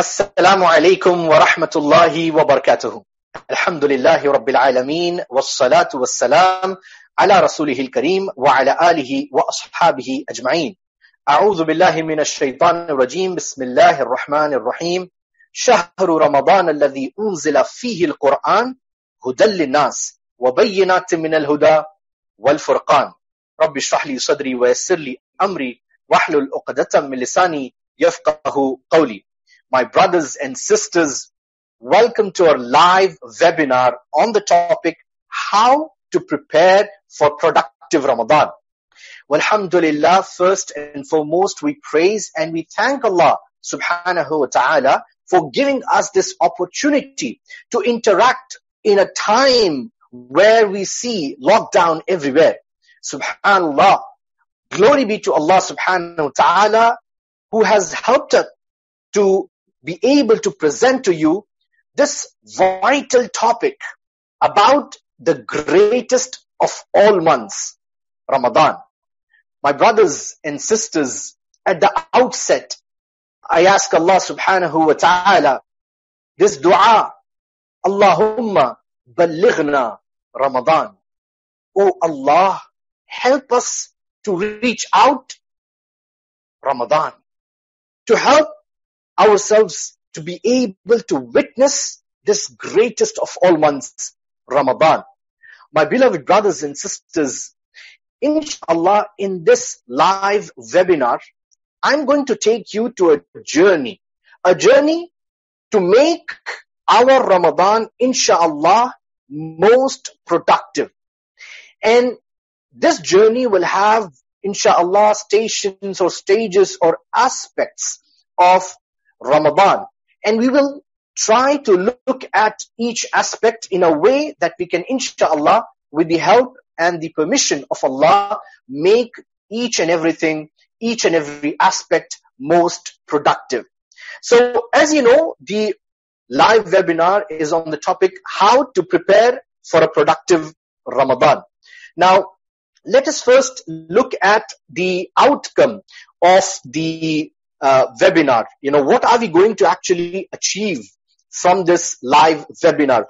Assalamu alaikum wa rahmatullahi wa barakatuhu. Alhamdulillahi rabbil alameen. Wassalatu wassalam ala rasulihil kareem wa ala alihi wa ashabihi ajma'een. A'udhu billahi minash shaitanir rajim. Bismillahir rahmanir rahim. Shahru Ramadan alladhi unzila fihi al-Qur'an hudan linnas wa bayyinatin minal huda wal furqan. Rabbi shrah li sadri wa yassir li amri wahlul 'uqdatan min lisani yafqahu qawli. My brothers and sisters, welcome to our live webinar on the topic, how to prepare for productive Ramadan. Alhamdulillah, first and foremost, we praise and we thank Allah subhanahu wa ta'ala for giving us this opportunity to interact in a time where we see lockdown everywhere. Subhanallah, glory be to Allah subhanahu wa ta'ala who has helped us to be able to present to you this vital topic about the greatest of all months, Ramadan. My brothers and sisters, at the outset, I ask Allah subhanahu wa ta'ala this dua, Allahumma ballighna Ramadan. Oh Allah, help us to reach out Ramadan, to help ourselves to be able to witness this greatest of all months, Ramadan. My beloved brothers and sisters, inshallah, in this live webinar, I'm going to take you to a journey to make our Ramadan, inshallah, most productive. And this journey will have, inshallah, stations or stages or aspects of Ramadan, and we will try to look at each aspect in a way that we can, inshallah, with the help and the permission of Allah, make each and every aspect most productive. So, as you know, the live webinar is on the topic, how to prepare for a productive Ramadan. Now, let us first look at the outcome of the webinar. You know, what are we going to actually achieve from this live webinar?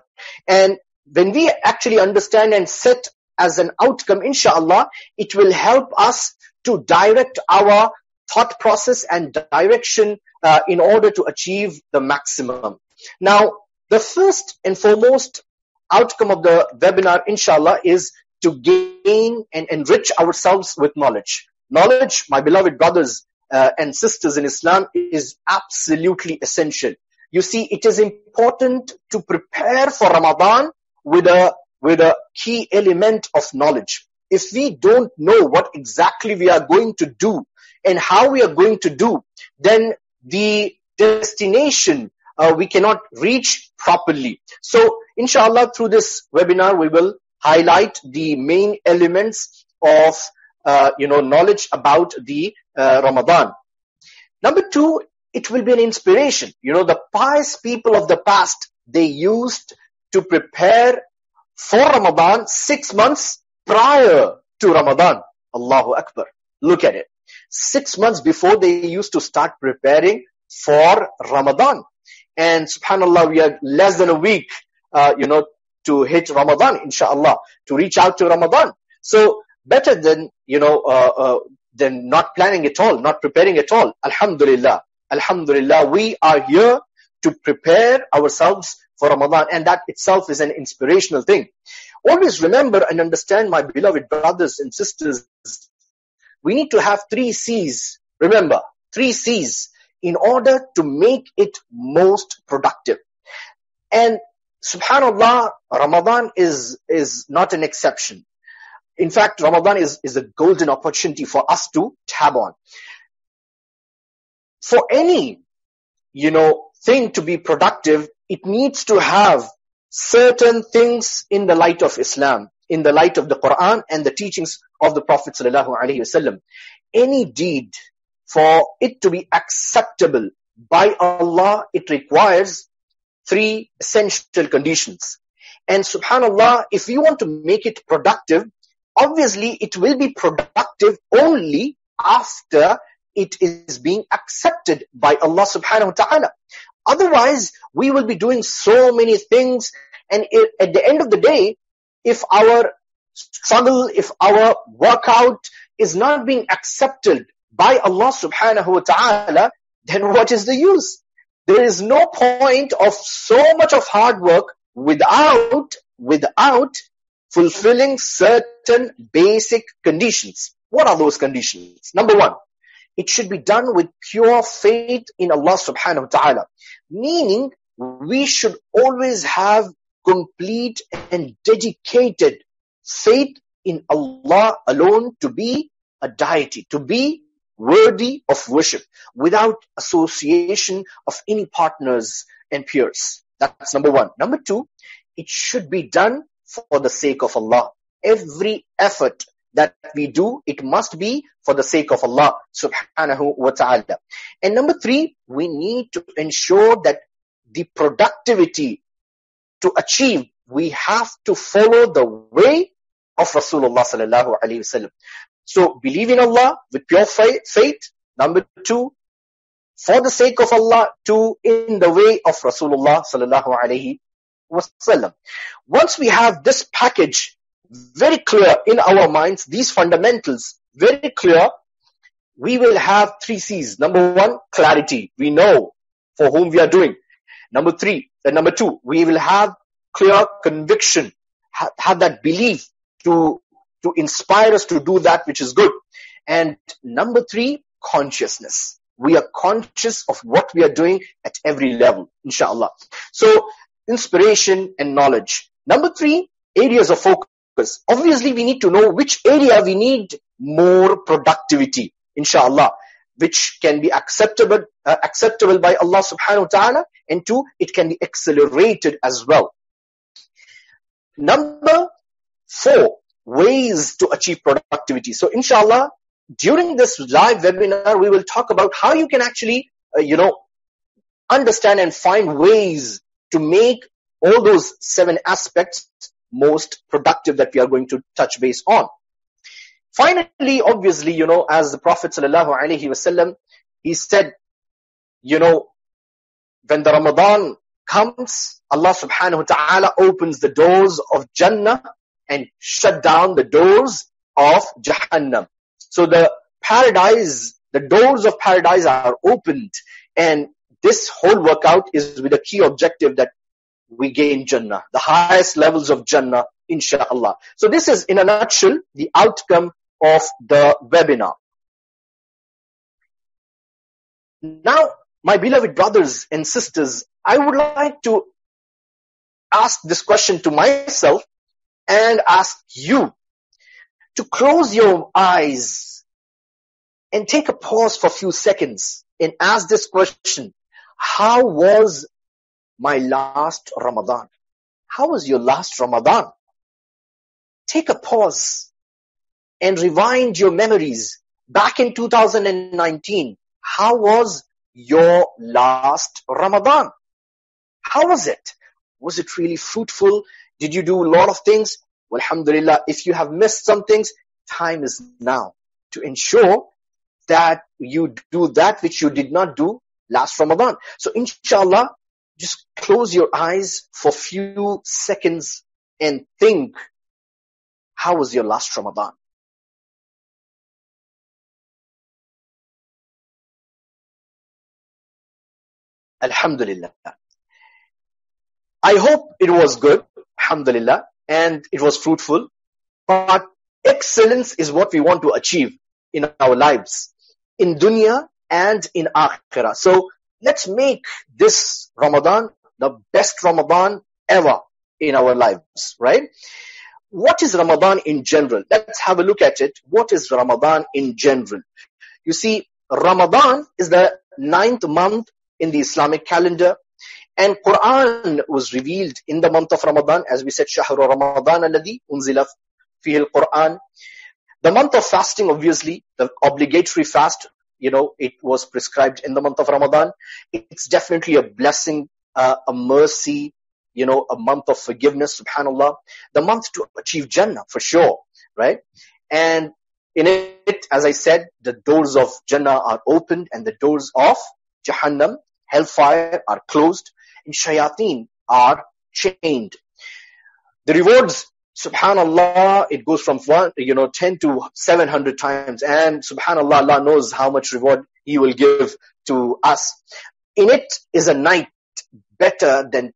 And when we actually understand and set as an outcome, inshallah, it will help us to direct our thought process and direction in order to achieve the maximum. Now, the first and foremost outcome of the webinar, inshallah, is to gain and enrich ourselves with knowledge. Knowledge, my beloved brothers and sisters in Islam, is absolutely essential. You see, it is important to prepare for Ramadan with a key element of knowledge. If we don't know what exactly we are going to do and how we are going to do, then the destination we cannot reach properly. So, inshallah, through this webinar, we will highlight the main elements of knowledge about the Ramadan. Number two, it will be an inspiration. You know, the pious people of the past, they used to prepare for Ramadan 6 months prior to Ramadan. Allahu Akbar. Look at it. 6 months before, they used to start preparing for Ramadan. And subhanAllah, we are less than a week, to hit Ramadan, inshallah, to reach out to Ramadan. So, better than, than not planning at all, not preparing at all. Alhamdulillah. Alhamdulillah, we are here to prepare ourselves for Ramadan, and that itself is an inspirational thing. Always remember and understand, my beloved brothers and sisters, we need to have 3 C's. Remember, 3 C's in order to make it most productive. And subhanAllah, Ramadan is not an exception. In fact, Ramadan is a golden opportunity for us to tab on. For any, thing to be productive, it needs to have certain things in the light of Islam, in the light of the Quran and the teachings of the Prophet ﷺ. Any deed, for it to be acceptable by Allah, it requires 3 essential conditions. And subhanAllah, if you want to make it productive, obviously, it will be productive only after it is being accepted by Allah subhanahu wa ta'ala. Otherwise, we will be doing so many things. And at the end of the day, if our struggle, if our workout is not being accepted by Allah subhanahu wa ta'ala, then what is the use? There is no point of so much of hard work without fulfilling certain basic conditions. What are those conditions? Number one, it should be done with pure faith in Allah subhanahu wa ta'ala. Meaning, we should always have complete and dedicated faith in Allah alone to be a deity, to be worthy of worship, without association of any partners and peers. That's number one. Number two, it should be done for the sake of Allah. Every effort that we do, it must be for the sake of Allah subhanahu wa ta'ala. And number three, we need to ensure that the productivity to achieve, we have to follow the way of Rasulullah sallallahu alayhi wa sallam. So believe in Allah with pure faith. Number two, for the sake of Allah. Two, in the way of Rasulullah sallallahu alayhi wa sallam. Once we have this package very clear in our minds, these fundamentals very clear, we will have three C's. Number one, clarity. We know for whom we are doing. Number two, we will have clear conviction, have that belief to inspire us to do that which is good. And number three, consciousness. We are conscious of what we are doing at every level, inshallah. So, inspiration and knowledge. Number three, areas of focus. Obviously, we need to know which area we need more productivity, inshallah, which can be acceptable by Allah subhanahu wa ta'ala, and two, it can be accelerated as well. Number four, ways to achieve productivity. So inshallah, during this live webinar, we will talk about how you can actually, understand and find ways to make all those seven aspects most productive that we are going to touch base on. Finally, obviously, as the Prophet ﷺ, he said, when the Ramadan comes, Allah subhanahu wa ta'ala opens the doors of Jannah and shut down the doors of Jahannam. So the doors of paradise are opened, and this whole workout is with a key objective that we gain Jannah, the highest levels of Jannah, inshallah. So this is, in a nutshell, the outcome of the webinar. Now, my beloved brothers and sisters, I would like to ask this question to myself and ask you to close your eyes and take a pause for a few seconds and ask this question. How was my last Ramadan? How was your last Ramadan? Take a pause and rewind your memories back in 2019. How was your last Ramadan? How was it? Was it really fruitful? Did you do a lot of things? Well, alhamdulillah, if you have missed some things, time is now to ensure that you do that which you did not do last Ramadan. So inshallah, just close your eyes for few seconds and think, how was your last Ramadan? Alhamdulillah. I hope it was good, alhamdulillah, and it was fruitful. But excellence is what we want to achieve in our lives, in dunya and in akhirah. So let's make this Ramadan the best Ramadan ever in our lives, right? What is Ramadan in general? Let's have a look at it. What is Ramadan in general? You see, Ramadan is the 9th month in the Islamic calendar, and Quran was revealed in the month of Ramadan, as we said, Shahru Ramadan alladhi unzila fihi al-Quran. The month of fasting, obviously, the obligatory fast, it was prescribed in the month of Ramadan. It's definitely a blessing, a mercy, a month of forgiveness, subhanallah. The month to achieve Jannah, for sure, right? And in it, as I said, the doors of Jannah are opened and the doors of Jahannam hellfire are closed, and shayateen are chained. The rewards, subhanallah, it goes from 10 to 700 times, and subhanallah, Allah knows how much reward He will give to us. In it is a night better than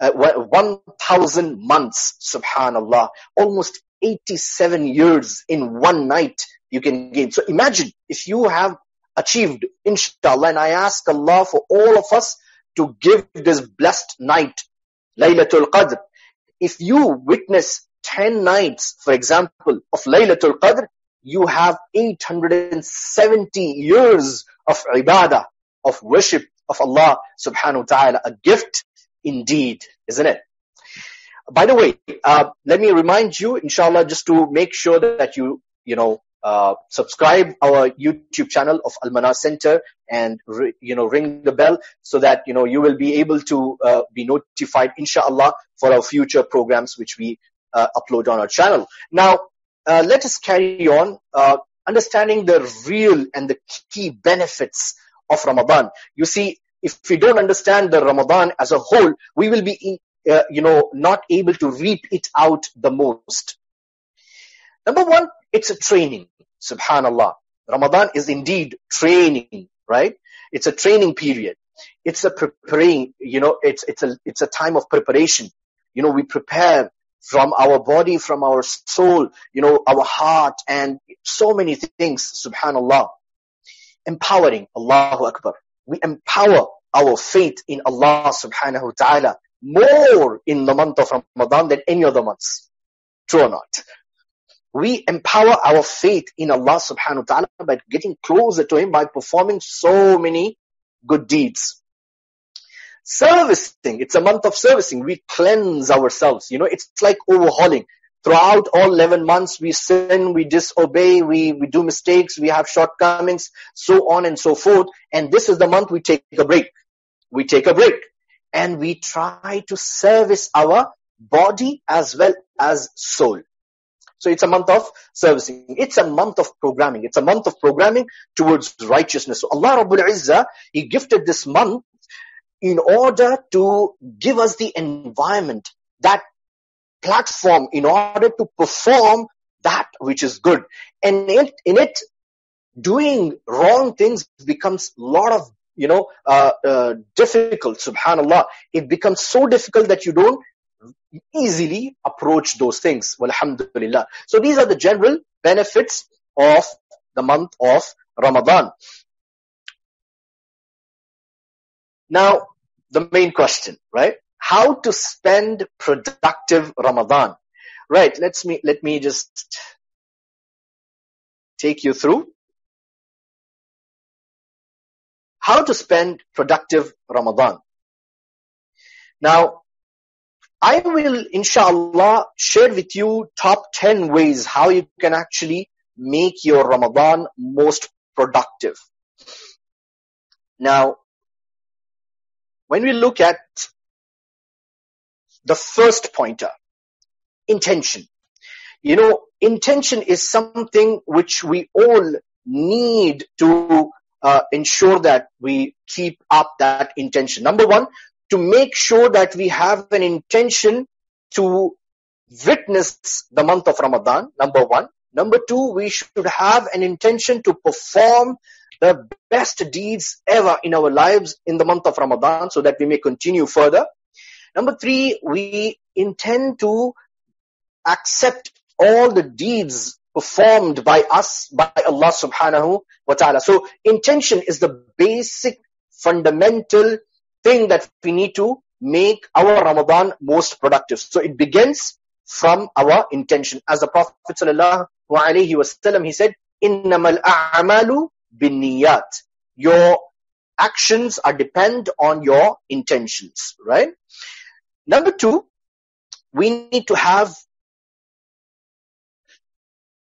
1,000 months, subhanallah. Almost 87 years in one night you can gain. So imagine if you have achieved, inshallah, and I ask Allah for all of us to give this blessed night, Laylatul Qadr. If you witness 10 nights, for example, of Laylatul Qadr, you have 870 years of ibadah, of worship of Allah subhanahu wa ta'ala, a gift indeed, isn't it? By the way, let me remind you, inshallah, just to make sure that you subscribe our YouTube channel of Al-Manar Center and, ring the bell so that, you will be able to be notified, inshallah, for our future programs which we upload on our channel. Now, let us carry on understanding the real and the key benefits of Ramadan. You see, if we don't understand the Ramadan as a whole, we will be, not able to reap it out the most. Number one, it's a training, subhanallah. Ramadan is indeed training, right? It's a training period. It's a preparing, it's a time of preparation. We prepare from our body, from our soul, our heart, and so many things, subhanallah. Empowering, Allahu Akbar. We empower our faith in Allah subhanahu wa ta'ala more in the month of Ramadan than any other months. True or not? We empower our faith in Allah subhanahu wa ta'ala by getting closer to Him, by performing so many good deeds. Servicing, it's a month of servicing. We cleanse ourselves. It's like overhauling. Throughout all 11 months, we sin, we disobey, we do mistakes, we have shortcomings, so on and so forth. And this is the month we take a break. We take a break. And we try to service our body as well as soul. So it's a month of servicing. It's a month of programming. It's a month of programming towards righteousness. So Allah Rabbul Izzah, He gifted this month in order to give us the environment, that platform, in order to perform that which is good. And in it, doing wrong things becomes a lot of, difficult, subhanallah. It becomes so difficult that you don't easily approach those things. Walhamdulillah. So these are the general benefits of the month of Ramadan. Now, the main question, right? How to spend productive Ramadan? Right, let me just take you through. How to spend productive Ramadan. Now, I will, inshallah, share with you top 10 ways how you can actually make your Ramadan most productive. Now, when we look at the first pointer, intention. Intention is something which we all need to ensure that we keep up that intention. Number one, to make sure that we have an intention to witness the month of Ramadan, number one. Number two, we should have an intention to perform the best deeds ever in our lives in the month of Ramadan so that we may continue further. Number three, we intend to accept all the deeds performed by us, by Allah subhanahu wa ta'ala. So intention is the basic, fundamental thing that we need to make our Ramadan most productive. So it begins from our intention. As the Prophet sallallahu alaihi wasallam, he said, "Innamal a'malu binniyat." Your actions are depend on your intentions, right? Number two, we need to have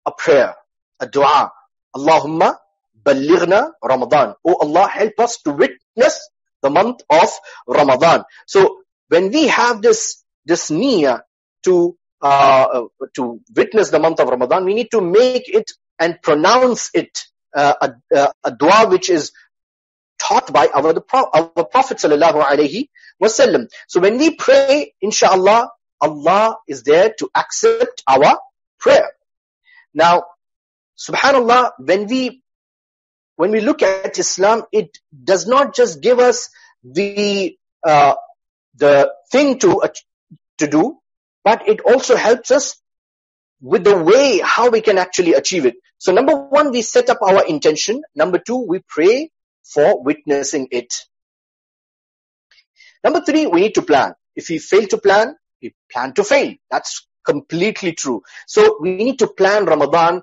a prayer, a dua. Allahumma ballighna Ramadan. Oh Allah, help us to witness the month of Ramadan. So when we have this niyyah to witness the month of Ramadan, we need to make it and pronounce it a dua which is taught by our Prophet sallallahu alaihi wasallam. So when we pray, inshallah, Allah is there to accept our prayer. Now, subhanallah, when we look at Islam, it does not just give us the thing to do, but it also helps us with the way how we can actually achieve it. So number one, we set up our intention. Number two, we pray for witnessing it. Number three, we need to plan. If we fail to plan, we plan to fail. That's completely true. So we need to plan Ramadan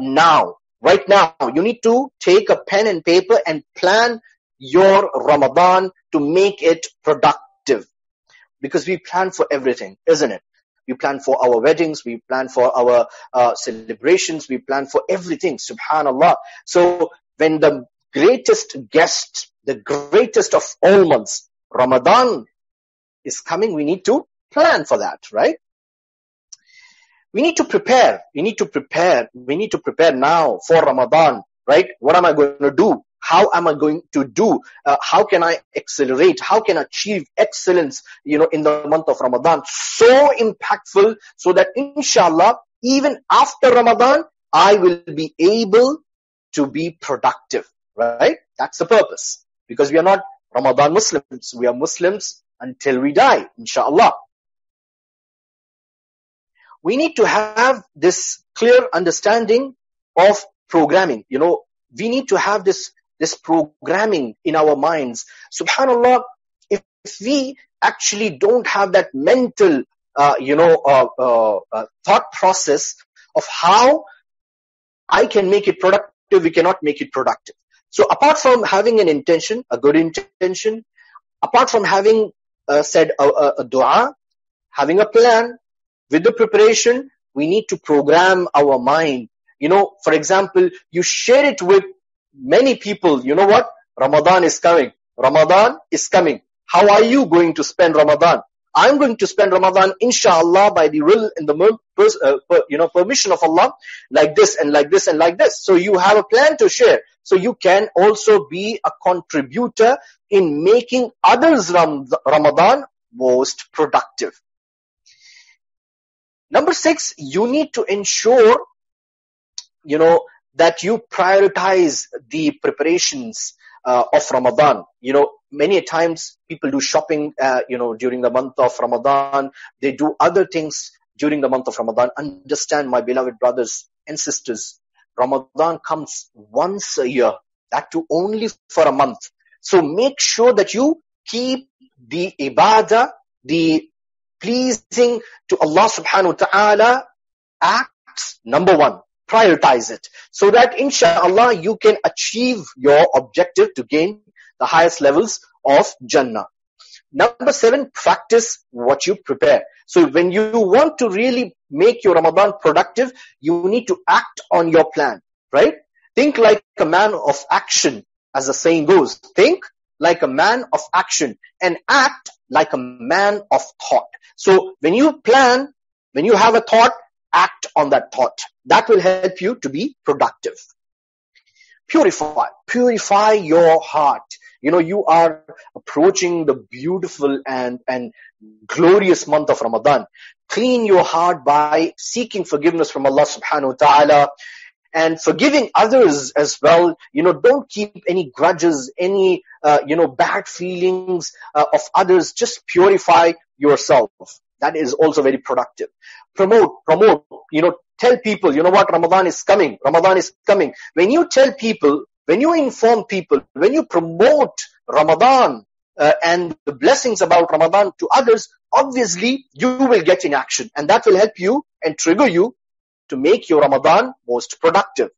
now. Right now, you need to take a pen and paper and plan your Ramadan to make it productive. Because we plan for everything, isn't it? We plan for our weddings, we plan for our celebrations, we plan for everything, subhanallah. So when the greatest guest, the greatest of all months, Ramadan is coming, we need to plan for that, right? We need to prepare. We need to prepare now for Ramadan, right? What am I going to do? How am I going to do? How can I accelerate? How can I achieve excellence, in the month of Ramadan? So impactful, so that inshallah, even after Ramadan, I will be able to be productive, right? That's the purpose. Because we are not Ramadan Muslims. We are Muslims until we die, inshallah. We need to have this clear understanding of programming. We need to have this programming in our minds. Subhanallah, if we actually don't have that mental, thought process of how I can make it productive, we cannot make it productive. So apart from having an intention, a good intention, apart from having said a dua, having a plan, with the preparation, we need to program our mind. For example, you share it with many people. You know what? Ramadan is coming. Ramadan is coming. How are you going to spend Ramadan? I'm going to spend Ramadan, inshallah, by the will and the permission of Allah, like this and like this and like this. So you have a plan to share. So you can also be a contributor in making others' Ramadan most productive. Number six, you need to ensure, that you prioritize the preparations of Ramadan. Many times people do shopping, during the month of Ramadan. They do other things during the month of Ramadan. Understand, my beloved brothers and sisters, Ramadan comes once a year, that too only for a month. So make sure that you keep the ibadah, the pleasing to Allah subhanahu wa ta'ala acts number one. Prioritize it. So that insha'Allah you can achieve your objective to gain the highest levels of Jannah. Number seven, practice what you prepare. So when you want to really make your Ramadan productive, you need to act on your plan, right? Think like a man of action, as the saying goes. Think like a man of action and act like a man of thought. So when you plan, when you have a thought, act on that thought. That will help you to be productive. Purify your heart. You are approaching the beautiful and glorious month of Ramadan. Clean your heart by seeking forgiveness from Allah subhanahu wa ta'ala and forgiving others as well. Don't keep any grudges, any bad feelings of others. Just purify yourself. That is also very productive. Promote, tell people, you know what, Ramadan is coming. When you tell people, when you inform people, when you promote Ramadan and the blessings about Ramadan to others, obviously you will get in action, and that will help you and trigger you to make your Ramadan most productive.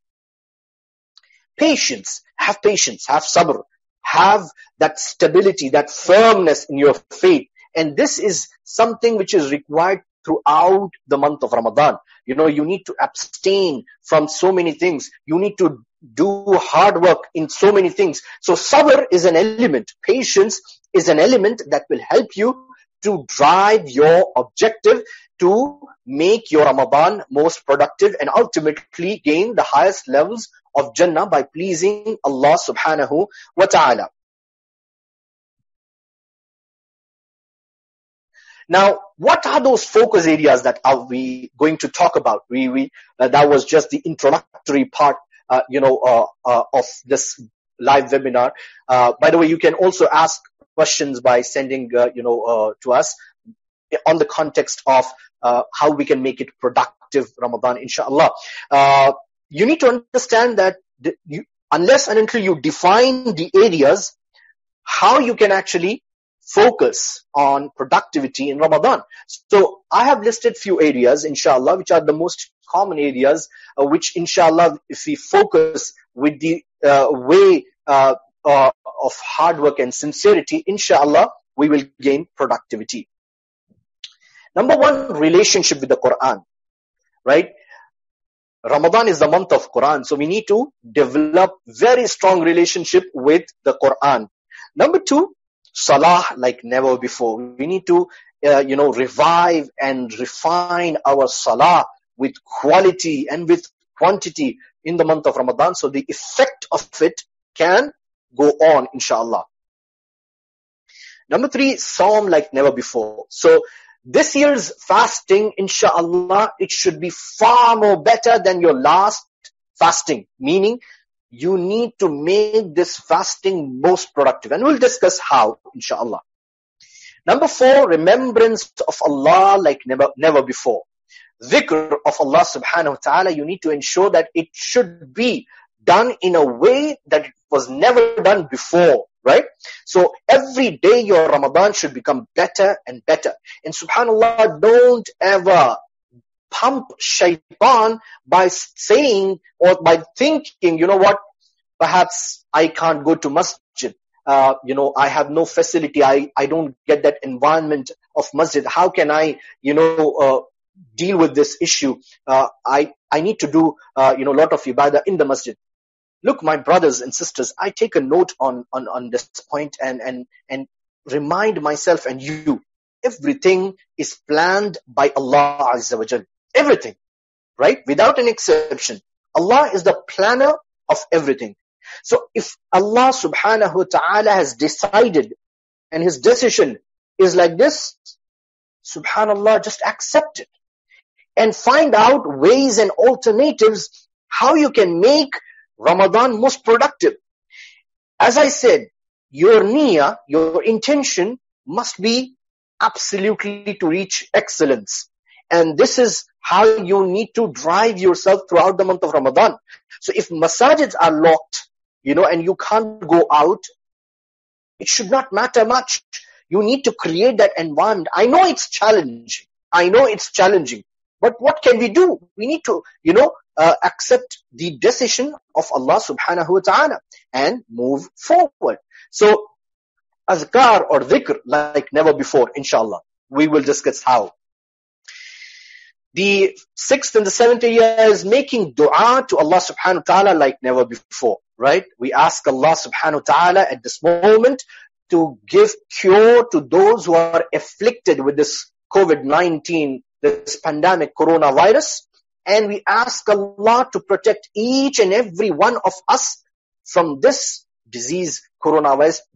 Patience, have sabr, have that stability, that firmness in your faith. And this is something which is required throughout the month of Ramadan. You need to abstain from so many things. You need to do hard work in so many things. So sabr is an element. Patience is an element that will help you to drive your objective to make your Ramadan most productive and ultimately gain the highest levels of Jannah by pleasing Allah subhanahu wa ta'ala. Now, what are those focus areas that are we going to talk about? That was just the introductory part, of this live webinar. By the way, you can also ask questions by sending, to us on the context of how we can make it productive Ramadan, inshallah. You need to understand that unless and until you define the areas, how you can actually focus on productivity in Ramadan. So I have listed few areas, inshallah, which are the most common areas, which inshallah, if we focus with the way of hard work and sincerity, inshallah, we will gain productivity. Number one, relationship with the Quran, right? Ramadan is the month of Quran, so we need to develop very strong relationship with the Quran. Number two, salah like never before. We need to, revive and refine our salah with quality and with quantity in the month of Ramadan, so the effect of it can go on, inshallah. Number three, Saum like never before. So this year's fasting, inshallah, it should be far more better than your last fasting, meaning you need to make this fasting most productive. And we'll discuss how, inshallah. Number four, remembrance of Allah like never before. Dhikr of Allah subhanahu wa ta'ala, you need to ensure that it should be done in a way that it was never done before, right? So every day your Ramadan should become better and better. And subhanAllah, don't ever pump shaitan by saying or by thinking, you know what, perhaps I can't go to masjid. I have no facility. I don't get that environment of masjid. How can I, deal with this issue? I need to do, a lot of ibadah in the masjid. Look, my brothers and sisters, I take a note on this point and remind myself and you, everything is planned by Allah Azza wa Jal. Everything, right? Without an exception. Allah is the planner of everything. So if Allah subhanahu wa ta'ala has decided and his decision is like this, subhanallah, just accept it and find out ways and alternatives how you can make Ramadan most productive. As I said, your niyyah, your intention must be absolutely to reach excellence. And this is how you need to drive yourself throughout the month of Ramadan. So if masajids are locked, and you can't go out, it should not matter much. You need to create that environment. I know it's challenging. But what can we do? We need to, accept the decision of Allah subhanahu wa ta'ala and move forward. So, azkar or dhikr like never before, inshallah. We will discuss how. The sixth and the seventh area is making dua to Allah subhanahu wa ta'ala like never before, right? We ask Allah subhanahu wa ta'ala at this moment to give cure to those who are afflicted with this COVID-19, this pandemic coronavirus. And we ask Allah to protect each and every one of us from this disease, coronavirus,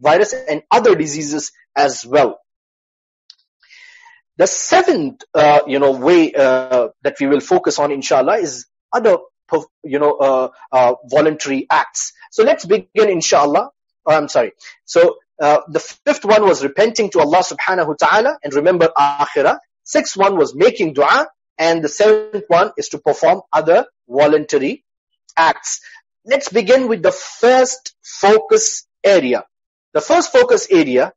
and other diseases as well. The seventh, way that we will focus on, inshallah, is other, voluntary acts. So let's begin, inshallah. So the fifth one was repenting to Allah subhanahu wa ta'ala and remember akhirah. Sixth one was making dua. And the seventh one is to perform other voluntary acts. Let's begin with the first focus area. The first focus area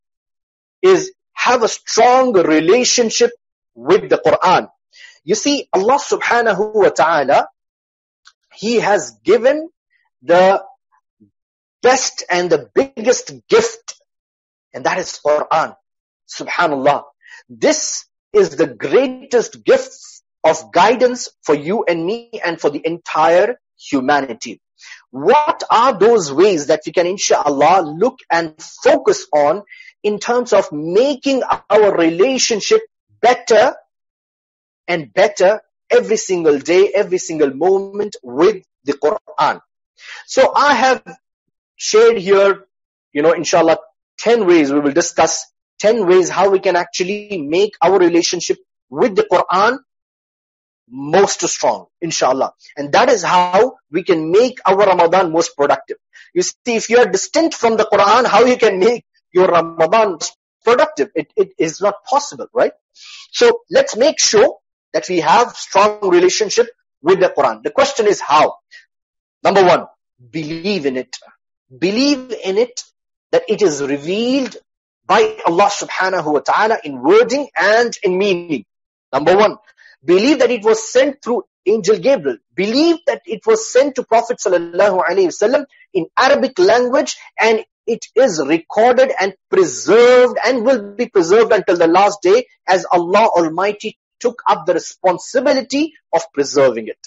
is have a strong relationship with the Quran. You see, Allah subhanahu wa ta'ala, He has given the best and the biggest gift, and that is Quran. Subhanallah. This is the greatest gift of guidance for you and me and for the entire humanity. What are those ways that we can, inshallah, look and focus on in terms of making our relationship better and better every single day, every single moment with the Quran? So I have shared here, 10 ways. We will discuss 10 ways how we can actually make our relationship with the Quran most strong, inshallah. And that is how we can make our Ramadan most productive. You see, if you are distant from the Quran, how you can make your Ramadan productive? It is not possible, right? So let's make sure that we have strong relationship with the Quran. The question is how? Number one, believe in it. Believe in it that it is revealed by Allah subhanahu wa ta'ala in wording and in meaning. Number one, believe that it was sent through Angel Gabriel. Believe that it was sent to Prophet sallallahu alaihi wasallam in Arabic language, and it is recorded and preserved and will be preserved until the last day, as Allah Almighty took up the responsibility of preserving it.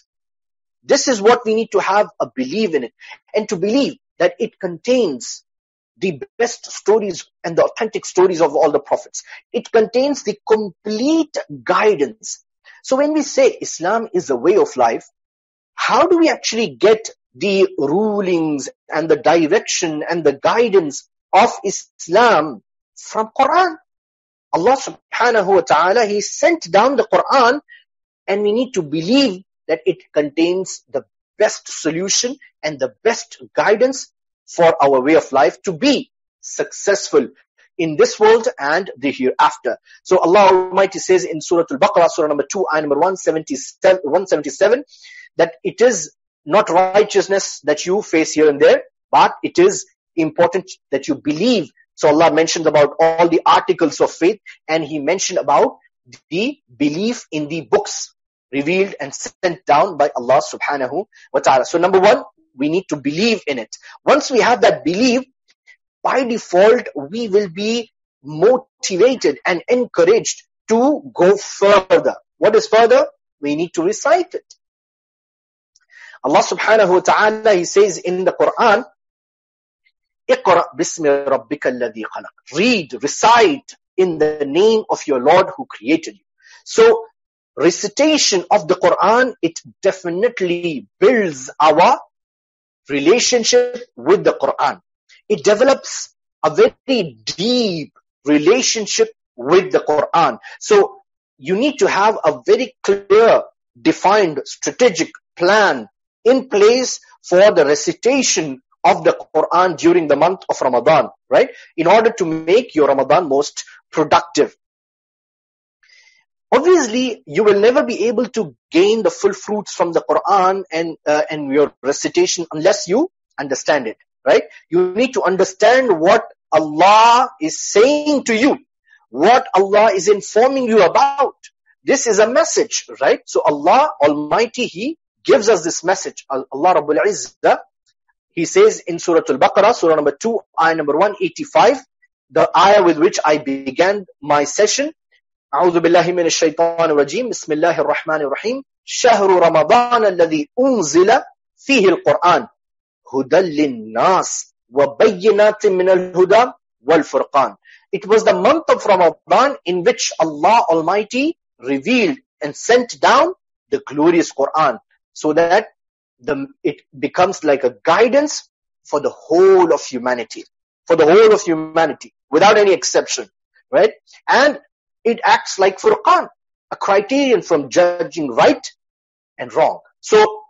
This is what we need to have, a belief in it, and to believe that it contains the best stories and the authentic stories of all the prophets. It contains the complete guidance. So when we say Islam is a way of life, how do we actually get the rulings and the direction and the guidance of Islam from Quran? Allah subhanahu wa ta'ala, He sent down the Quran, and we need to believe that it contains the best solution and the best guidance for our way of life to be successful in this world and the hereafter. So Allah Almighty says in Surah Al-Baqarah, Surah number 2, Ayah number 177, that it is not righteousness that you face here and there, but it is important that you believe. So Allah mentioned about all the articles of faith, and He mentioned about the belief in the books revealed and sent down by Allah subhanahu wa ta'ala. So number one, we need to believe in it. Once we have that belief, by default, we will be motivated and encouraged to go further. What is further? We need to recite it. Allah subhanahu wa ta'ala, He says in the Quran, Iqra bismi rabbika alladhi khalaq. Read, recite in the name of your Lord who created you. So, recitation of the Quran, it definitely builds our relationship with the Quran. It develops a very deep relationship with the Quran. So, you need to have a very clear, defined, strategic plan in place for the recitation of the Quran during the month of Ramadan, right? In order to make your Ramadan most productive. Obviously, you will never be able to gain the full fruits from the Quran and your recitation unless you understand it, right? You need to understand what Allah is saying to you, what Allah is informing you about. This is a message, right? So Allah Almighty, He gives us this message. Allah Rabbul Izzah, He says in Surah Al-Baqarah, Surah number 2, Ayah number 185, the ayah with which I began my session. أعوذ بالله من الشيطان الرجيم بسم الله الرحمن الرحيم شهر رمضان الذي أنزل فيه القرآن هدى للناس وبينات من الهدى والفرقان. It was the month of Ramadan in which Allah Almighty revealed and sent down the glorious Quran, so that it becomes like a guidance for the whole of humanity, without any exception, right? And it acts like Furqan, a criterion from judging right and wrong. So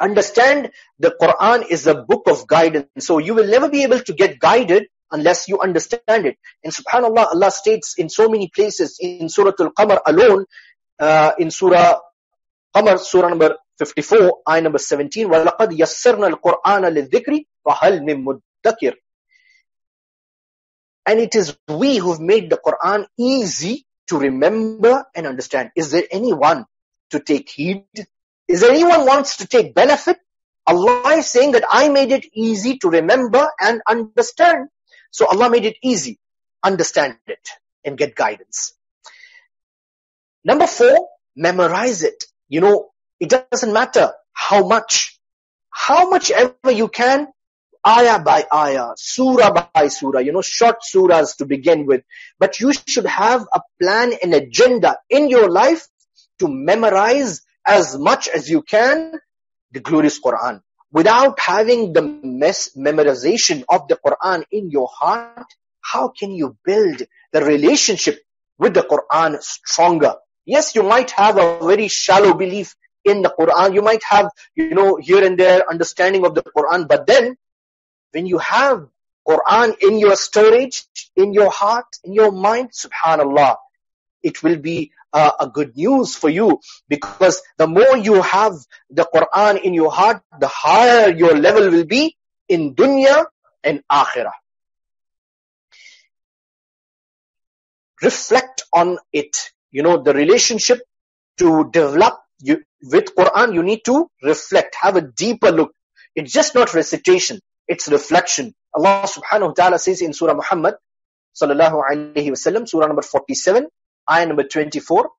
understand, the Quran is a book of guidance. So you will never be able to get guided unless you understand it. And subhanAllah, Allah states in so many places in Surah Al-Qamar alone, in Surah Qamar, Surah number 54, Ayah number 17, وَلَقَدْ يَسَّرْنَا الْقُرْآنَ لِلذِّكْرِ فَهَلْ مِن مُدَّكِرٍ. And it is we who've made the Quran easy to remember and understand. Is there anyone to take heed? Is there anyone wants to take benefit? Allah is saying that I made it easy to remember and understand. So Allah made it easy. Understand it and get guidance. Number four, memorize it. You know, it doesn't matter how much ever you can, ayah by ayah, surah by surah, you know, short surahs to begin with. But you should have a plan and agenda in your life to memorize as much as you can the glorious Quran. Without having the memorization of the Quran in your heart, how can you build the relationship with the Quran stronger? Yes, you might have a very shallow belief in the Quran. You might have, here and there understanding of the Quran. But then when you have Quran in your storage, in your heart, in your mind, subhanallah, it will be a good news for you, because the more you have the Quran in your heart, the higher your level will be in dunya and akhirah. Reflect on it. The relationship to develop with Quran, you need to reflect, have a deeper look. It's just not recitation, it's reflection. Allah subhanahu wa ta'ala says in Surah Muhammad, sallallahu alayhi wa sallam, Surah number 47, Ayah number 24,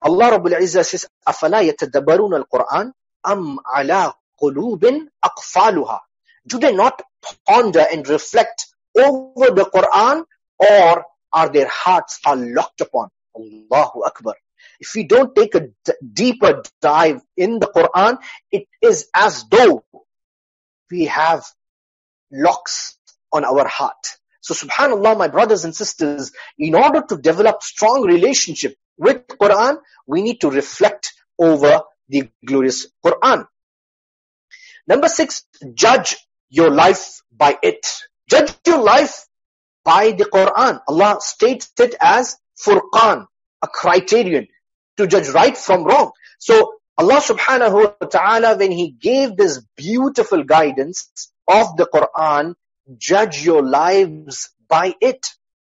Allah Rabbul Izzah says, أَفَلَا يَتَدَّبَرُونَ الْقُرْآنَ أَمْ عَلَىٰ قُلُوبٍ أَقْفَالُهَا. Do they not ponder and reflect over the Quran, or are their hearts are locked upon? Allahu Akbar. If we don't take a deeper dive in the Quran, it is as though we have locks on our heart. So subhanallah, my brothers and sisters, in order to develop strong relationship with Quran, we need to reflect over the glorious Quran. Number 6, judge your life by it. Judge your life by the Quran. Allah states it as Furqan, a criterion to judge right from wrong. So Allah subhanahu wa ta'ala, when He gave this beautiful guidance of the Quran, judge your lives by it.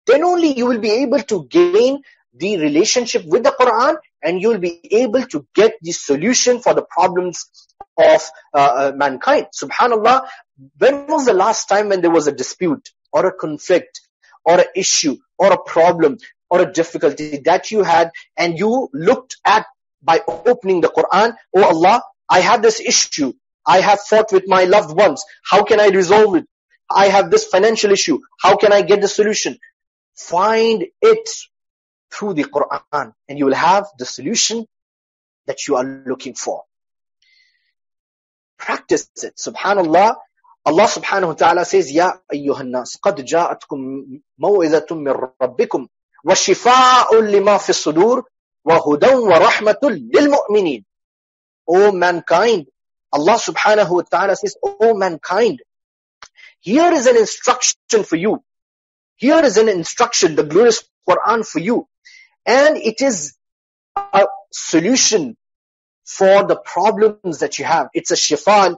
Then only you will be able to gain the relationship with the Quran, and you will be able to get the solution for the problems of mankind. Subhanallah, when was the last time when there was a dispute or a conflict or an issue or a problem or a difficulty that you had, and you looked at by opening the Quran, oh Allah, I have this issue, I have fought with my loved ones, how can I resolve it? I have this financial issue, how can I get the solution? Find it through the Quran, and you will have the solution that you are looking for. Practice it. Subhanallah, Allah subhanahu wa ta'ala says, Ya ayyuhan nas, qad ja'atkum maw'izatum min rabbikum wa shifaa'un lima fi sudur wa hudan wa rahmatul lil mu'minin. O mankind, Allah subhanahu wa ta'ala says, O mankind, here is an instruction for you. Here is an instruction, the glorious Quran for you. And it is a solution for the problems that you have. It's a shifa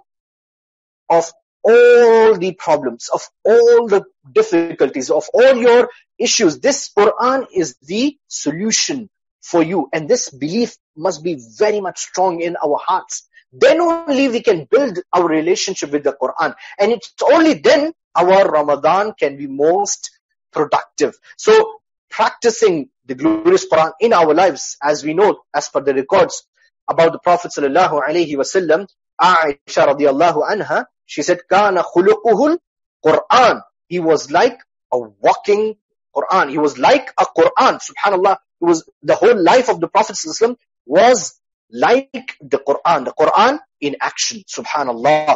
of all the problems, of all the difficulties, of all your issues. This Quran is the solution for you. And this belief must be very much strong in our hearts. Then only we can build our relationship with the Quran. And it's only then our Ramadan can be most productive. So practicing the glorious Quran in our lives, as we know, as per the records about the Prophet sallallahu alayhi wa sallam, Aisha radiallahu anha, she said, Kana khuluquhul Quran. He was like a walking Quran. He was like a Quran. Subhanallah, it was the whole life of the Prophet sallallahu alayhi wa sallam was like the Quran in action. Subhanallah.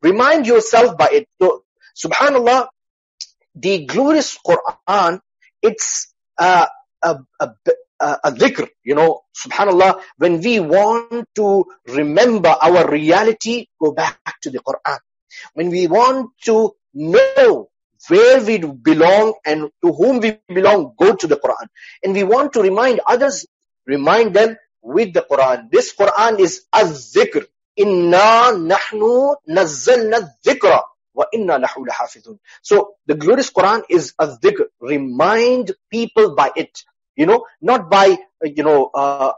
Remind yourself by it. So, subhanallah, the glorious Quran, it's a dhikr. Subhanallah, when we want to remember our reality, go back to the Quran. When we want to know where we belong and to whom we belong, go to the Quran. And we want to remind others, remind them with the Quran. This Quran is az-zikr. Inna nahnu nazzalna az-zikra wa inna lahu lahafizun. So the glorious Quran is az-zikr. Remind people by it. Not by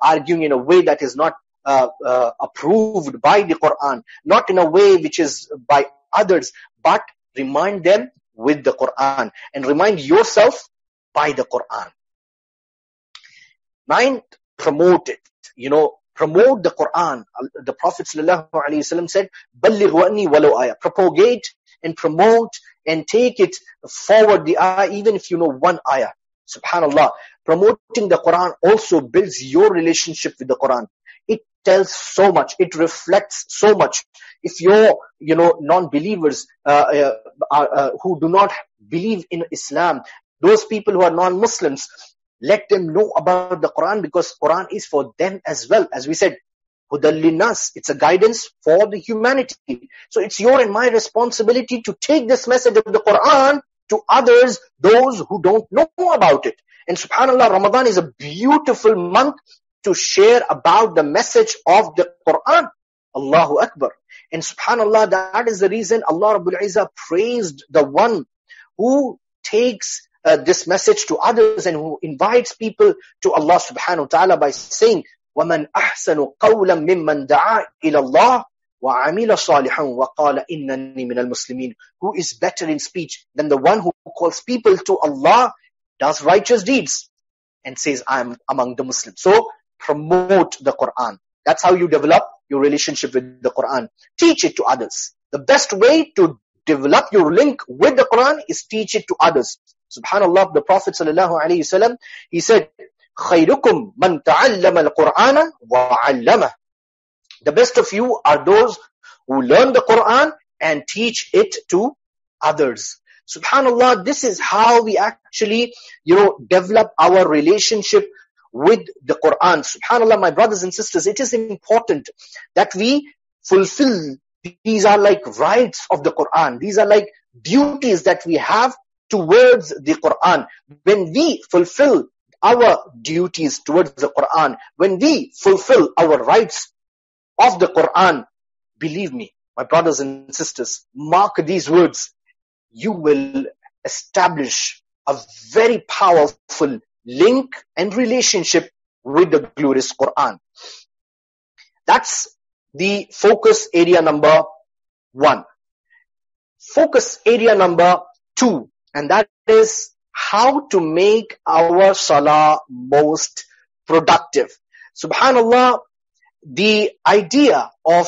arguing in a way that is not approved by the Quran, not in a way which is by others, but remind them with the Quran, and remind yourself by the Quran. 9th, promote it. Promote the Quran. The Prophet ﷺ said, "Ballighu anni walau ayah." Propagate and promote and take it forward, the ayah, even if one ayah. Subhanallah. Promoting the Quran also builds your relationship with the Quran. it tells so much. It reflects so much. If your, non-believers who do not believe in Islam, those people who are non-Muslims, let them know about the Quran, because Quran is for them as well. As we said, Hudal linnas, it's a guidance for the humanity. So it's your and my responsibility to take this message of the Quran to others, those who don't know about it. And subhanAllah, Ramadan is a beautiful month to share about the message of the Quran. Allahu Akbar. And subhanAllah, that is the reason Allah Rabbul Izzah praised the one who takes this message to others and who invites people to Allah subhanahu wa ta'ala by saying, وَمَنْ أَحْسَنُ قَوْلًا مِمَّنْ دَعَا إِلَى اللَّهِ وَعَمِلَ صَالِحًا وَقَالَ إِنَّنِي مِنَ الْمُسْلِمِينَ. Who is better in speech than the one who calls people to Allah, does righteous deeds, and says, I am among the Muslims. So promote the Quran. That's how you develop your relationship with the Quran. Teach it to others. The best way to develop your link with the Quran is teach it to others. SubhanAllah, the Prophet ﷺ, he said, خَيْرُكُمْ مَنْ تَعَلَّمَ الْقُرْآنَ وَعَلَّمَهُ. The best of you are those who learn the Quran and teach it to others. SubhanAllah, this is how we actually, develop our relationship with the Quran. SubhanAllah, my brothers and sisters, it is important that we fulfill. These are like rights of the Quran. These are like duties that we have towards the Quran. When we fulfill our duties towards the Quran, when we fulfill our rights of the Quran, believe me, my brothers and sisters, mark these words, you will establish a very powerful link and relationship with the glorious Quran. That's the focus area number 1. Focus area number 2, and that is how to make our salah most productive. SubhanAllah, the idea of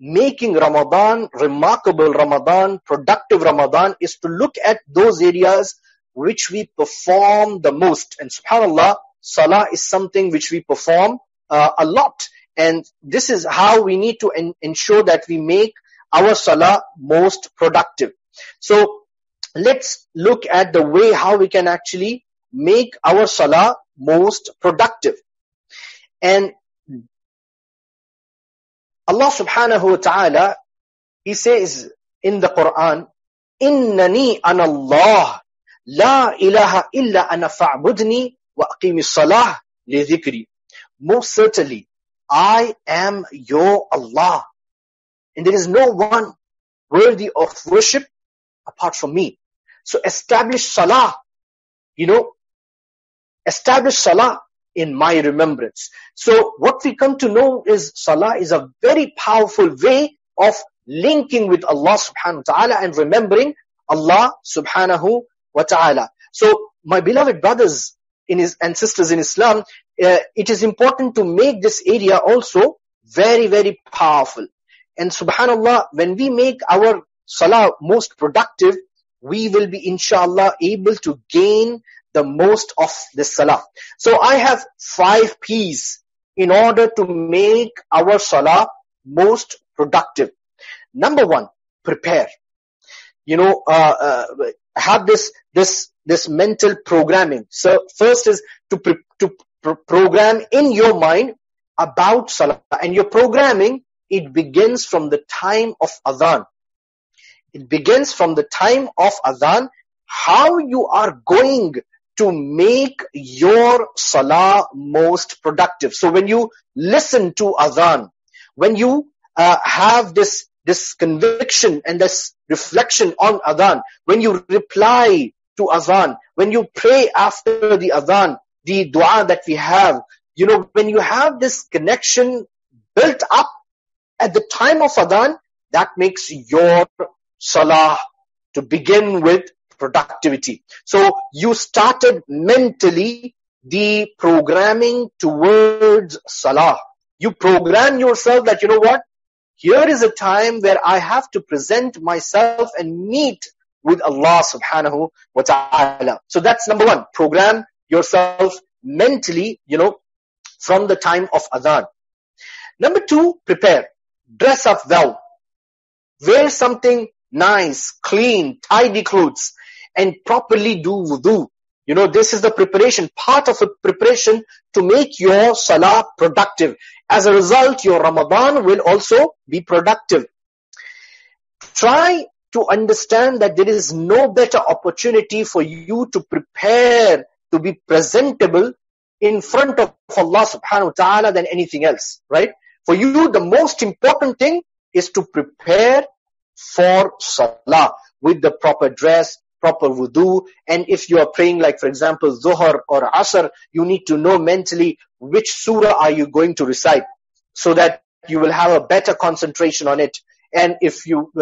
making Ramadan remarkable, Ramadan productive, Ramadan is to look at those areas which we perform the most. And subhanAllah, salah is something which we perform a lot. And this is how we need to ensure that we make our salah most productive. So let's look at the way how we can actually make our salah most productive. And Allah subhanahu wa ta'ala, He says in the Quran, Innani anallah, la ilaha illa ana fa'budni wa aqimis salah li dhikri. Most certainly, I am your Allah, and there is no one worthy of worship apart from me. So establish salah, establish salah in my remembrance. So what we come to know is salah is a very powerful way of linking with Allah subhanahu wa ta'ala and remembering Allah subhanahu wa ta'ala. So my beloved brothers and sisters in Islam, it is important to make this area also very, very powerful. And subhanAllah, when we make our salah most productive, we will be inshallah able to gain the most of this salah. So I have 5 P's in order to make our salah most productive. Number 1, prepare. Have this mental programming. So first is to program in your mind about salah, and your programming, it begins from the time of adhan. It begins from the time of adhan, how you are going to make your salah most productive. So when you listen to adhan, when you have this conviction and this reflection on adhan, when you reply to adhan, when you pray after the adhan, the dua that we have, when you have this connection built up at the time of adhan, that makes your salah to begin with productivity. So you started mentally the programming towards salah. You program yourself that, here is a time where I have to present myself and meet with Allah subhanahu wa ta'ala. So that's number 1. Program yourself mentally, from the time of adhan. Number 2, prepare. Dress up well. Wear something nice, clean, tidy clothes, and properly do wudu. You know, this is the preparation, part of a preparation to make your salah productive. As a result, your Ramadan will also be productive. Try to understand that there is no better opportunity for you to prepare to be presentable in front of Allah subhanahu wa ta'ala than anything else, right? For you, the most important thing is to prepare for salah with the proper dress, proper wudu. And if you are praying, like for example, Zuhr or Asr, you need to know mentally which surah are you going to recite so that you will have a better concentration on it. And if you,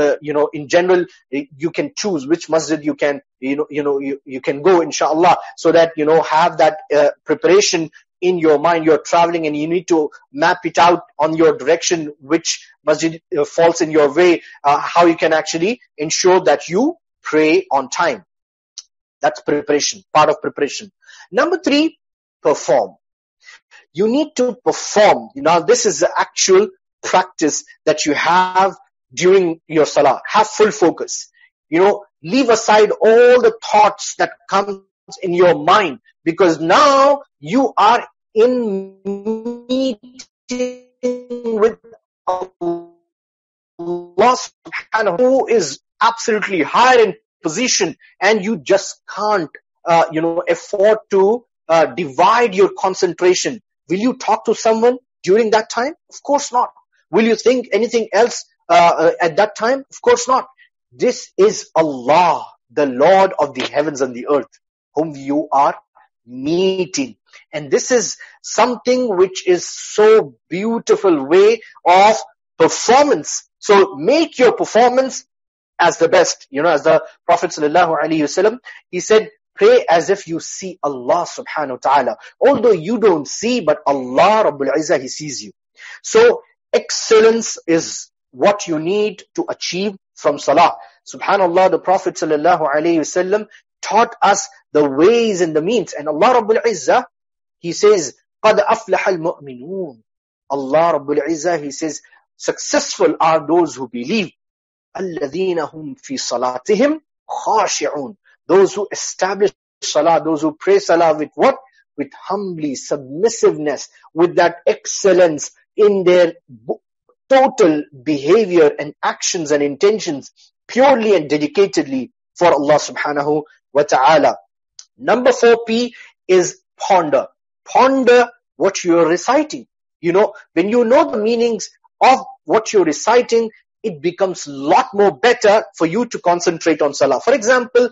in general, you can choose which masjid you can, you can go, inshallah, so that, have that preparation in your mind. You're traveling and you need to map it out on your direction, which masjid falls in your way, how you can actually ensure that you pray on time. That's preparation, part of preparation. Number 3, perform. You need to perform. Now, this is the actual practice that you have during your salah. Have full focus. Leave aside all the thoughts that comes in your mind, because now you are in meeting with Allah subhanahu, who is absolutely higher in position, and you just can't, afford to divide your concentration. Will you talk to someone during that time? Of course not. Will you think anything else at that time? Of course not. This is Allah, the Lord of the heavens and the earth, whom you are meeting. And this is something which is so beautiful way of performance. So make your performance as the best. As the Prophet ﷺ, he said, pray as if you see Allah subhanahu wa ta'ala. Although you don't see, but Allah Rabbul Izzah, He sees you. So excellence is what you need to achieve from salah. SubhanAllah, the Prophet ﷺ taught us the ways and the means. And Allah Rabbul Izzah, He says, قَدْ أَفْلَحَ الْمُؤْمِنُونَ. Allah Rabbul Izzah, He says, successful are those who believe. الَّذِينَ هُمْ فِي صَلَاتِهِمْ خَاشِعُونَ. Those who establish salah, those who pray salah with what? With humbly submissiveness, with that excellence in their total behavior and actions and intentions, purely and dedicatedly for Allah subhanahu wa ta'ala. Number 4P is ponder. Ponder what you are reciting. When you know the meanings of what you're reciting, it becomes a lot more better for you to concentrate on salah. For example,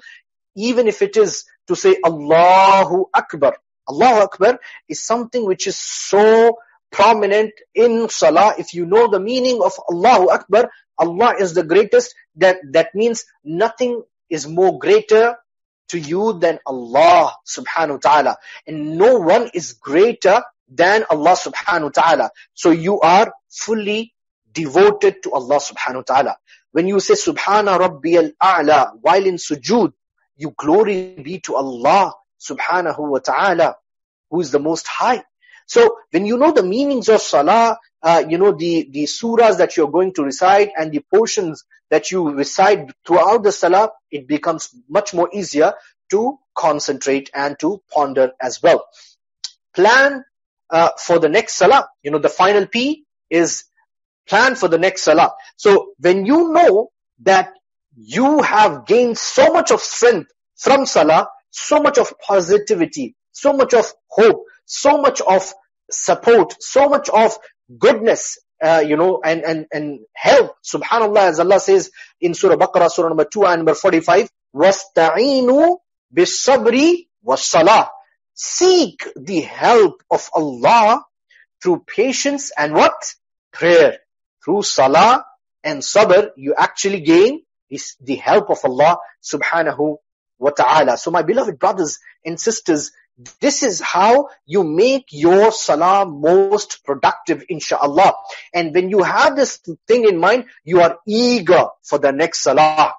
even if it is to say Allahu Akbar. Allahu Akbar is something which is so prominent in salah. If you know the meaning of Allahu Akbar, Allah is the greatest. That means nothing is more greater to you than Allah subhanahu wa ta'ala. And no one is greater than Allah subhanahu wa ta'ala. So you are fully devoted to Allah subhanahu wa ta'ala. When you say Subhana Rabbiyal A'la while in sujood, you glory be to Allah subhanahu wa ta'ala, who is the most high. So when you know the meanings of salah, the surahs that you're going to recite and the portions that you recite throughout the salah, it becomes much more easier to concentrate and to ponder as well. Plan for the next salah. The final P is plan for the next salah. So when you know that you have gained so much of strength from salah, so much of positivity, so much of hope, so much of support, so much of goodness, and help. SubhanAllah, as Allah says in Surah Baqarah, Surah number 2, and number 45, وَاسْتَعِينُوا بِالصَّبْرِ وَالصَّلَاةِ. Seek the help of Allah through patience and what? Prayer. Through salah and sabr, you actually gain is the help of Allah subhanahu wa ta'ala. So my beloved brothers and sisters, this is how you make your salah most productive, inshallah. And when you have this thing in mind, you are eager for the next salah.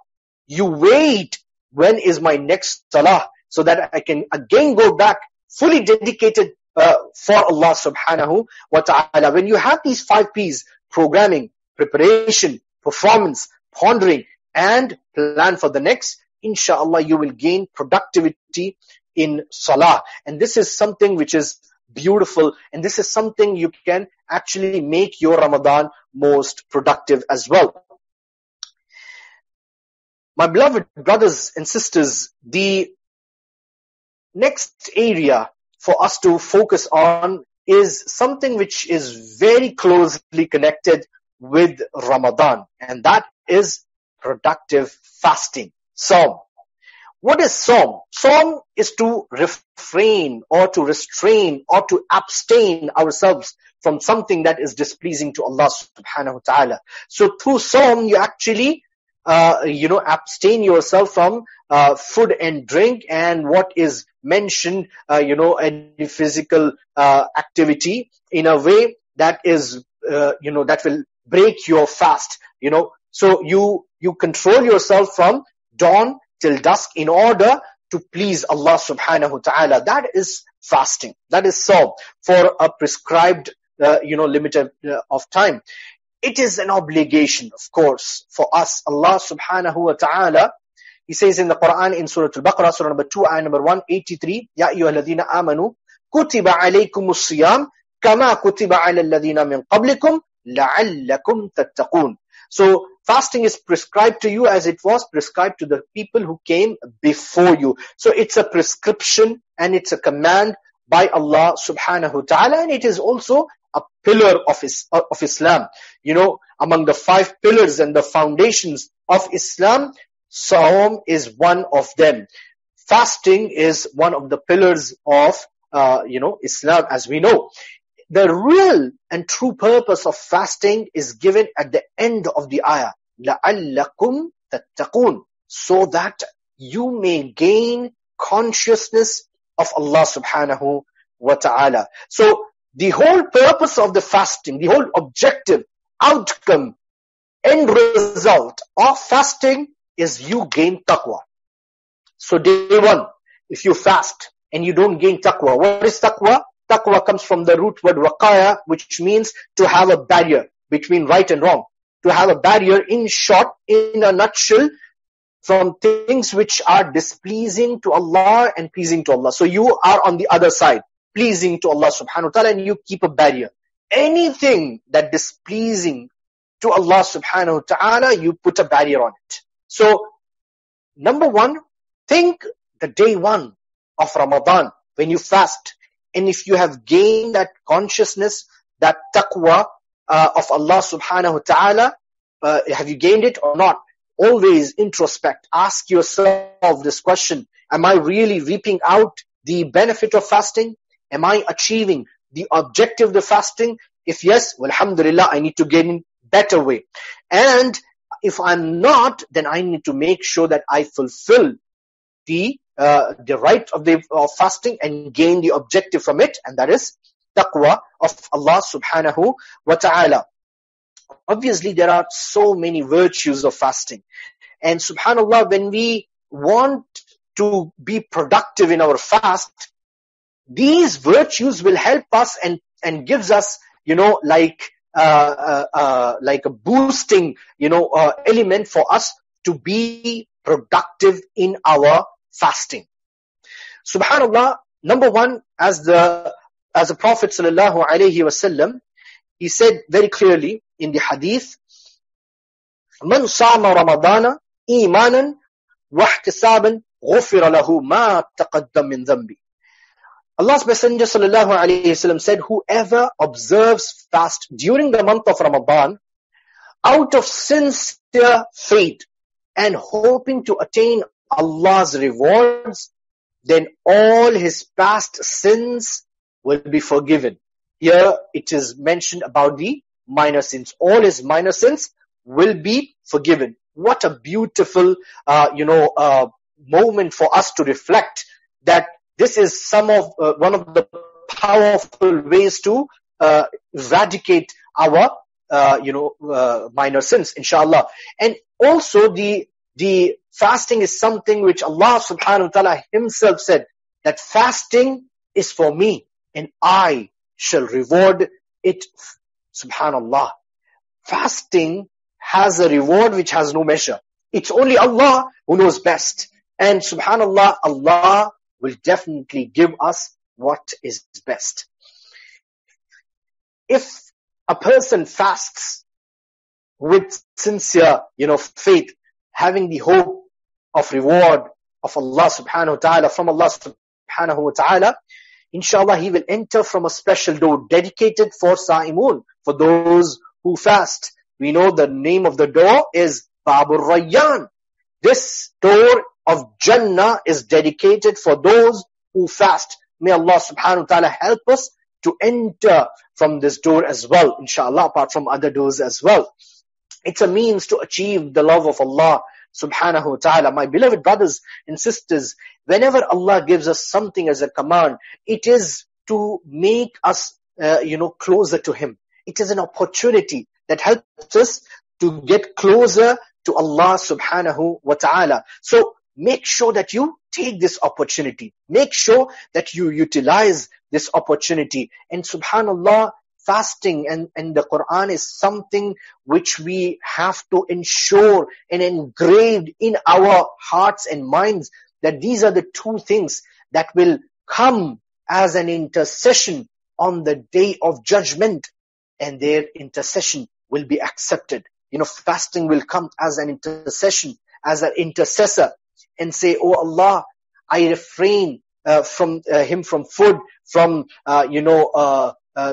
You wait, when is my next salah? So that I can again go back fully dedicated for Allah subhanahu wa ta'ala. When you have these 5 P's, programming, preparation, performance, pondering, and plan for the next, inshallah, you will gain productivity in salah. And this is something which is beautiful. And this is something you can actually make your Ramadan most productive as well. My beloved brothers and sisters, the next area for us to focus on is something which is very closely connected with Ramadan, and that is productive fasting. Saum. What is saum? Saum is to refrain or to restrain or to abstain ourselves from something that is displeasing to Allah subhanahu wa ta'ala. So through saum, you actually abstain yourself from food and drink and what is mentioned, any physical activity in a way that is, that will break your fast, So you control yourself from dawn till dusk in order to please Allah subhanahu wa ta'ala. That is fasting. That is saum for a prescribed, limit of time. It is an obligation, of course, for us. Allah subhanahu wa ta'ala, He says in the Quran, in Surah Al-Baqarah, Surah number 2, Ayah number 183, Ya ayyuhalladhina amanu, kutiba alaykumus siyam, kama kutiba ala alladhina min qablikum, la'allakum tattaqoon. So, fasting is prescribed to you as it was prescribed to the people who came before you. So, it's a prescription and it's a command by Allah subhanahu wa ta'ala, and it is also a pillar of Islam. Among the 5 pillars and the foundations of Islam, saum is one of them. Fasting is one of the pillars of, Islam as we know. The real and true purpose of fasting is given at the end of the ayah. لَعَلَّكُمْ تَتَّقُونَ, so that you may gain consciousness of Allah subhanahu wa ta'ala. So, the whole purpose of the fasting, the whole objective, outcome, end result of fasting is you gain taqwa. So day one, if you fast and you don't gain taqwa, what is taqwa? Taqwa comes from the root word waqaya, which means to have a barrier between right and wrong. To have a barrier, in short, in a nutshell, from things which are displeasing to Allah and pleasing to Allah. So you are on the other side, pleasing to Allah subhanahu wa ta'ala, and you keep a barrier. Anything that displeasing to Allah subhanahu wa ta'ala, you put a barrier on it. So, number one, think the day one of Ramadan when you fast. And if you have gained that consciousness, that taqwa of Allah subhanahu wa ta'ala, have you gained it or not? Always introspect. Ask yourself this question. Am I really reaping out the benefit of fasting? Am I achieving the objective of the fasting? If yes, well, alhamdulillah, I need to get in better way. And if I'm not, then I need to make sure that I fulfill the right of fasting and gain the objective from it. And that is taqwa of Allah subhanahu wa ta'ala. Obviously, there are so many virtues of fasting. And subhanallah, when we want to be productive in our fast, these virtues will help us and gives us, like a boosting, element for us to be productive in our fasting. Subhanallah, number one, as the Prophet sallallahu alaihi wasallam, he said very clearly in the hadith, "Man sama Ramadana imanan wahtisaban ghufira lahu ma taqaddam min dhanbi." Allah's Messenger sallallahu alayhi wasallam said, whoever observes fast during the month of Ramadan out of sincere faith and hoping to attain Allah's rewards, then all his past sins will be forgiven. Here it is mentioned about the minor sins. All his minor sins will be forgiven. What a beautiful, moment for us to reflect that this is one of the powerful ways to eradicate our, minor sins, inshallah. And also the fasting is something which Allah subhanahu wa ta'ala himself said that fasting is for me and I shall reward it. Subhanallah. Fasting has a reward which has no measure. It's only Allah who knows best. And subhanallah, Allah will definitely give us what is best. If a person fasts with sincere, faith, having the hope of reward of Allah subhanahu wa ta'ala, from Allah subhanahu wa ta'ala, inshallah, he will enter from a special door dedicated for Sa'imun, for those who fast. We know the name of the door is Babur Rayyan. This door of Jannah is dedicated for those who fast. May Allah subhanahu wa ta'ala help us to enter from this door as well, inshallah, apart from other doors as well. It's a means to achieve the love of Allah subhanahu wa ta'ala. My beloved brothers and sisters, whenever Allah gives us something as a command, it is to make us, closer to Him. It is an opportunity that helps us to get closer to Allah subhanahu wa ta'ala. So make sure that you take this opportunity. Make sure that you utilize this opportunity. And subhanallah, fasting and the Quran is something which we have to ensure and engraved in our hearts and minds, that these are the two things that will come as an intercession on the day of judgment, and their intercession will be accepted. Fasting will come as an intercession, as an intercessor, and say, "Oh Allah, I refrain from him from food, from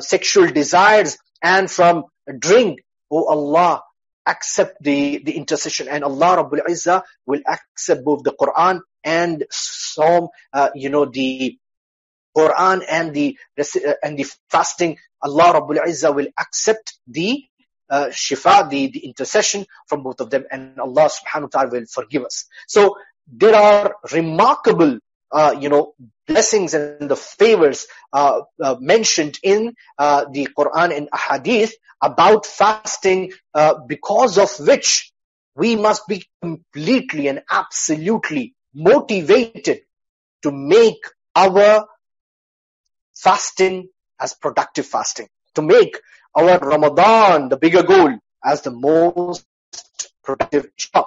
sexual desires, and from drink. Oh Allah, accept the intercession." And Allah Rabbul Izzah will accept both the Quran and Psalm, the Quran and the fasting. Allah Rabbul Izzah will accept the shifa, the intercession from both of them, and Allah subhanahu wa ta'ala will forgive us. So there are remarkable blessings and the favors mentioned in the Quran and Ahadith about fasting, because of which we must be completely and absolutely motivated to make our fasting as productive fasting, to make our Ramadan, the bigger goal, as the most productive job.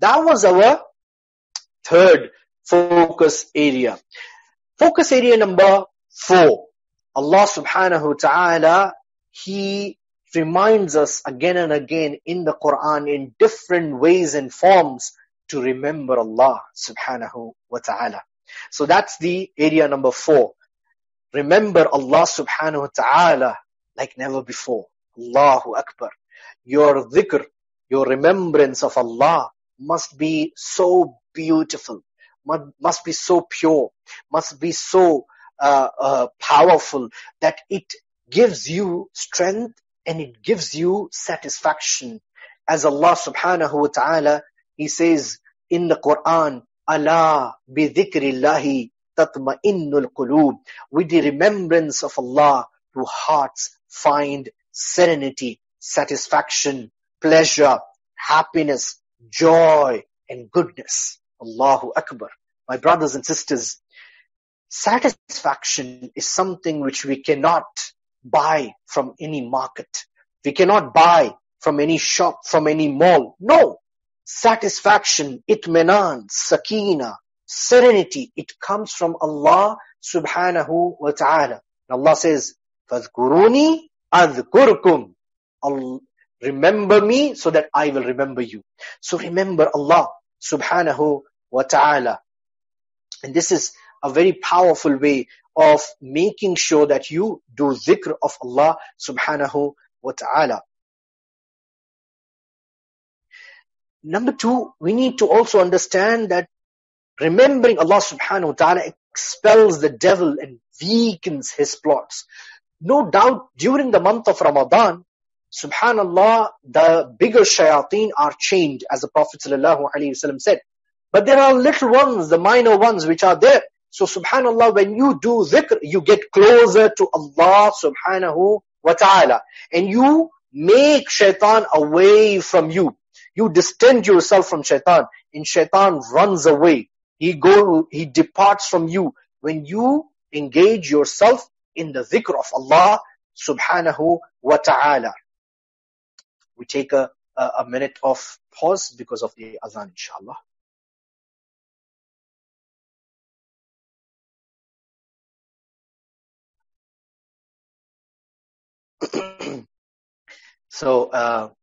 That was our third focus area. Focus area number 4. Allah subhanahu wa ta'ala, He reminds us again and again in the Quran in different ways and forms to remember Allah subhanahu wa ta'ala. So that's the area number 4. Remember Allah subhanahu wa ta'ala like never before. Allahu Akbar. Your dhikr, your remembrance of Allah must be so beautiful, must be so pure, must be so powerful that it gives you strength and it gives you satisfaction. As Allah subhanahu wa ta'ala, He says in the Quran, "Ala bi dhikrillahi tatma'innul qulub." With the remembrance of Allah, do hearts find serenity, satisfaction, pleasure, happiness, joy, and goodness. Allahu Akbar. My brothers and sisters, satisfaction is something which we cannot buy from any market. We cannot buy from any shop, from any mall. No. Satisfaction, itminan, sakina, serenity, it comes from Allah subhanahu wa ta'ala. Allah says, "Fadhkuruni adhkurkum." Remember me so that I will remember you. So remember Allah subhanahu wa ta'ala. And this is a very powerful way of making sure that you do dhikr of Allah subhanahu wa ta'ala. Number 2, we need to also understand that remembering Allah subhanahu wa ta'ala expels the devil and weakens his plots. No doubt, during the month of Ramadan, subhanallah, the bigger shayateen are chained, as the Prophet ﷺ said. But there are little ones, the minor ones, which are there. So subhanallah, when you do dhikr, you get closer to Allah subhanahu wa ta'ala. And you make shaitan away from you. You distend yourself from shaitan, and shaitan runs away. He departs from you when you engage yourself in the dhikr of Allah subhanahu wa ta'ala. We take a minute of pause because of the adhan, inshallah. So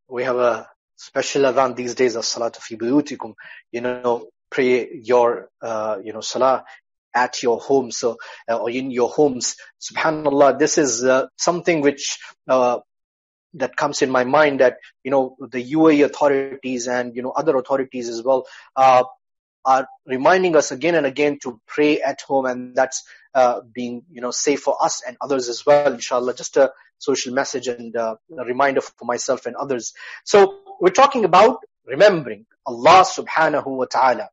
we have a special adhan these days of Salatu fi buyutikum. You know, pray your salah at your home, so or in your homes. Subhanallah, this is something which that comes in my mind, that the UAE authorities and other authorities as well are reminding us again and again to pray at home, and that's being safe for us and others as well, inshallah. Just a social message and a reminder for myself and others. So we're talking about remembering Allah subhanahu wa ta'ala.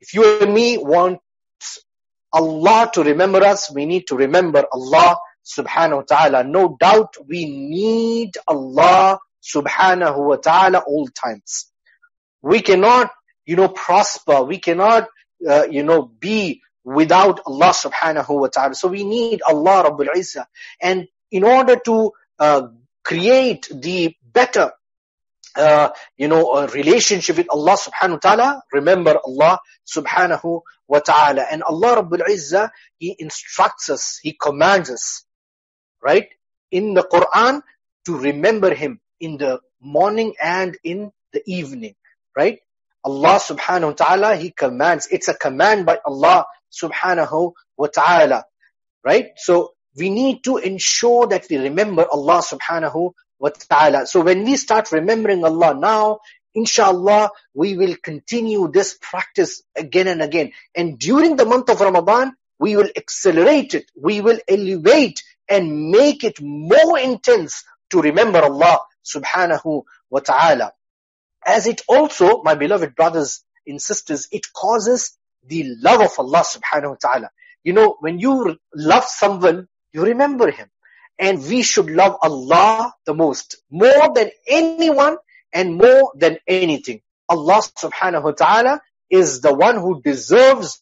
If you and me want Allah to remember us, we need to remember Allah subhanahu wa ta'ala. No doubt we need Allah subhanahu wa ta'ala all times. We cannot, prosper. We cannot, be without Allah subhanahu wa ta'ala. So we need Allah Rabbul Izzah. And in order to create the better, relationship with Allah subhanahu wa ta'ala, remember Allah subhanahu wa ta'ala. And Allah Rabbul Izzah, He instructs us, He commands us, right, in the Quran to remember Him in the morning and in the evening, right? Allah subhanahu wa ta'ala, He commands. It's a command by Allah subhanahu wa ta'ala, right? So we need to ensure that we remember Allah subhanahu wa ta'ala. So when we start remembering Allah now, inshallah, we will continue this practice again and again. And during the month of Ramadan, we will accelerate it. We will elevate and make it more intense to remember Allah subhanahu wa ta'ala. As it also, my beloved brothers and sisters, it causes the love of Allah subhanahu wa ta'ala. When you love someone, you remember him. And we should love Allah the most, more than anyone and more than anything. Allah subhanahu wa ta'ala is the one who deserves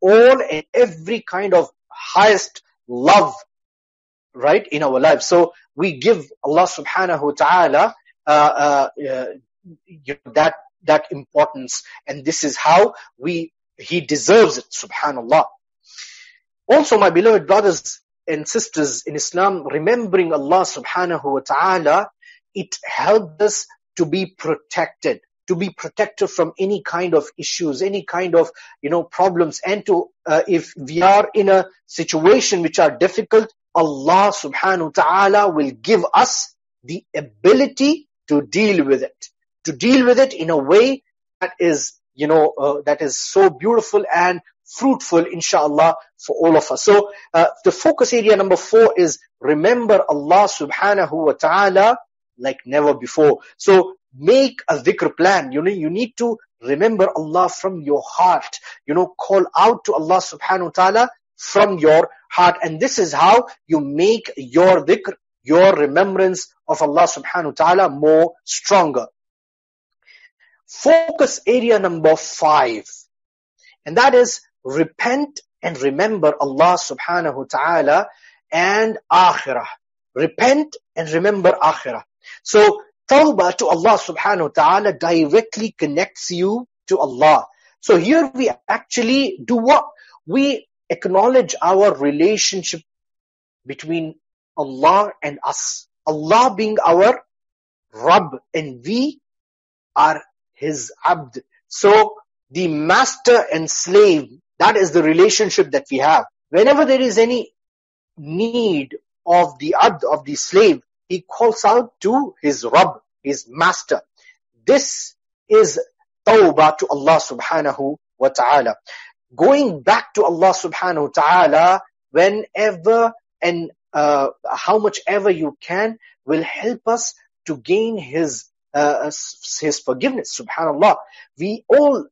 all and every kind of highest love, right, in our lives. So we give Allah subhanahu wa ta'ala that importance, and this is how He deserves it, subhanallah. Also, my beloved brothers and sisters in Islam, remembering Allah subhanahu wa ta'ala, it helps us to be protected, from any kind of issues, any kind of, problems. And to, if we are in a situation which are difficult, Allah subhanahu wa ta'ala will give us the ability to deal with it, in a way that is, that is so beautiful and fruitful, inshallah, for all of us. So the focus area number 4 is remember Allah subhanahu wa ta'ala like never before. So make a dhikr plan. You need to remember Allah from your heart. Call out to Allah subhanahu wa ta'ala from your heart. And this is how you make your dhikr, your remembrance of Allah subhanahu wa ta'ala more stronger. Focus area number 5. And that is repent and remember Allah subhanahu wa ta'ala and akhirah. Repent and remember akhirah. So tawbah to Allah subhanahu wa ta'ala directly connects you to Allah. So here we actually do what? We acknowledge our relationship between Allah and us. Allah being our Rabb and we are His abd. So the master and slave, that is the relationship that we have. Whenever there is any need of the abd, of the slave, he calls out to his Rabb, his master. This is tawbah to Allah subhanahu wa ta'ala. Going back to Allah subhanahu wa ta'ala whenever and how much ever you can will help us to gain His forgiveness, subhanallah. We all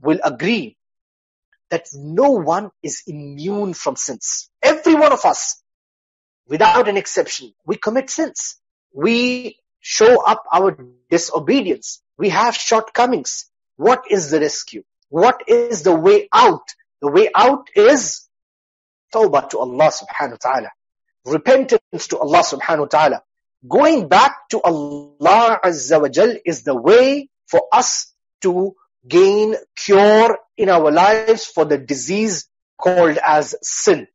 will agree that no one is immune from sins. Every one of us, without an exception, we commit sins. We show up our disobedience. We have shortcomings. What is the rescue? What is the way out? The way out is Tawbah to Allah subhanahu wa ta'ala. Repentance to Allah subhanahu wa ta'ala. Going back to Allah azza wa jal is the way for us to gain cure in our lives for the disease called as sin.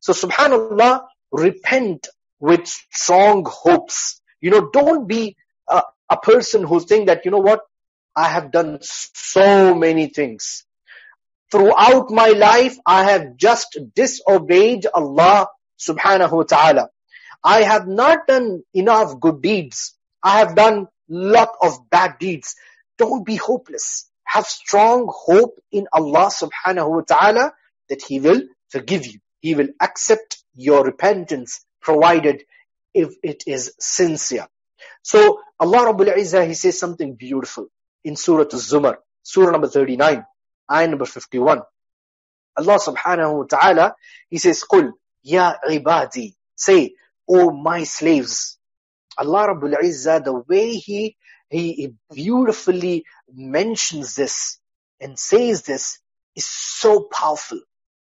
So subhanallah, repent with strong hopes. You know, don't be a person who think that, you know what, I have done so many things. Throughout my life, I have just disobeyed Allah subhanahu wa ta'ala. I have not done enough good deeds. I have done lot of bad deeds. Don't be hopeless. Have strong hope in Allah subhanahu wa ta'ala that He will forgive you. He will accept your repentance provided if it is sincere. So Allah Rabbul Izzah, He says something beautiful in Surah Al-Zumar, Surah number 39, Ayah number 51. Allah subhanahu wa ta'ala, He says, قُلْ يَا عِبَادِي, say, O my slaves. Allah Rabbul Izzah, the way He beautifully mentions this and says this is so powerful,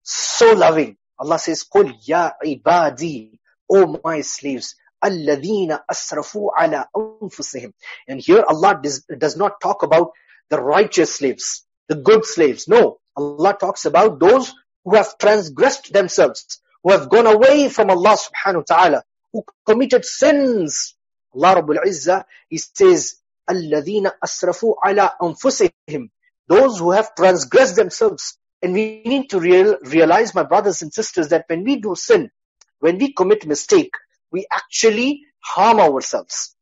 so loving. Allah says, قُلْ يَا عِبَادِي, O my slaves. الَّذِينَ أَسْرَفُوا عَلَىٰ أَنفُسِهِمْ. And here Allah does not talk about the righteous slaves, the good slaves. No, Allah talks about those who have transgressed themselves, who have gone away from Allah subhanahu wa ta'ala, who committed sins. Allah Rabbul Izzah, He says, الَّذِينَ أَسْرَفُوا عَلَىٰ أَنفُسِهِمْ. Those who have transgressed themselves. And we need to realize, my brothers and sisters, that when we do sin, when we commit mistake, we actually harm ourselves.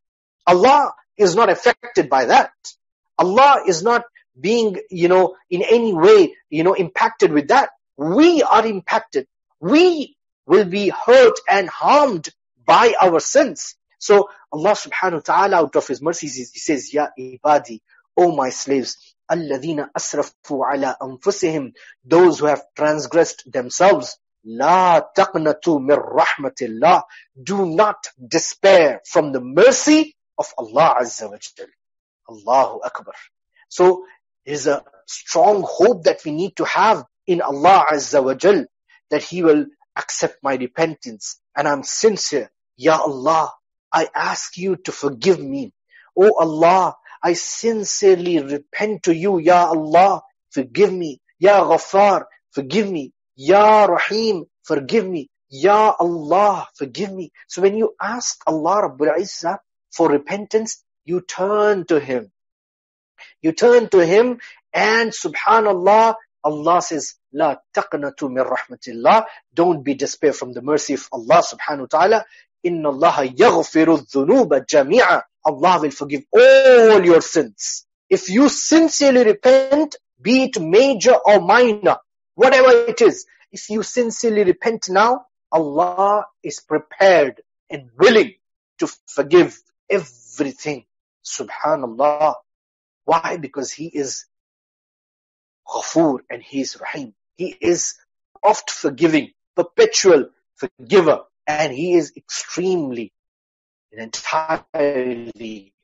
Allah is not affected by that. Allah is not being, in any way, impacted with that. We are impacted. We will be hurt and harmed by our sins. So Allah subhanahu wa ta'ala, out of His mercies, He says, Ya ibadi, O my slaves, alladhina asrafu ala anfusihim, those who have transgressed themselves. La taqnatu min rahmatillah, do not despair from the mercy of Allah azza wa jal. Allahu Akbar. So there's a strong hope that we need to have in Allah azza wa jal, that He will accept my repentance and I'm sincere. Ya Allah, I ask you to forgive me. Oh Allah, I sincerely repent to you. Ya Allah, forgive me. Ya Ghaffar, forgive me. Ya Rahim, forgive me. Ya Allah, forgive me. So when you ask Allah Rabbul Izzah for repentance, you turn to Him. You turn to Him and subhanallah, Allah says, La taqnatu min rahmatillah, don't be despair from the mercy of Allah subhanahu wa ta'ala. Inna Allah yaghfiru dhunuba jami'a. Allah will forgive all your sins. If you sincerely repent, be it major or minor, whatever it is, if you sincerely repent now, Allah is prepared and willing to forgive everything. Subhanallah. Why? Because He is Ghafoor and He is Rahim. He is oft forgiving, perpetual forgiver, and He is extremely and entirely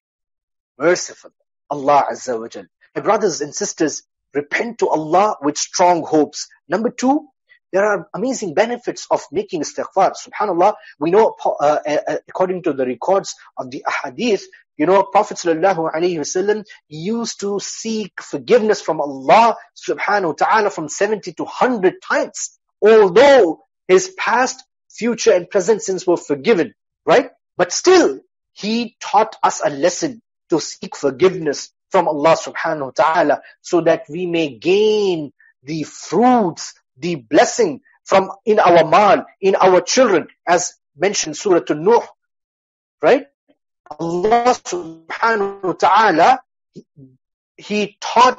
merciful. Allah Azza wa Jal. My brothers and sisters, repent to Allah with strong hopes. Number two, there are amazing benefits of making istighfar. Subhanallah, we know according to the records of the ahadith, Prophet sallallahu alayhi wasallam used to seek forgiveness from Allah subhanahu wa ta'ala from 70 to 100 times. Although his past, future and present sins were forgiven, right? But still, he taught us a lesson to seek forgiveness from Allah subhanahu wa ta'ala, so that we may gain the fruits, the blessing from in our mal, in our children, as mentioned Surah An-Nuh, right? Allah subhanahu wa ta'ala, He taught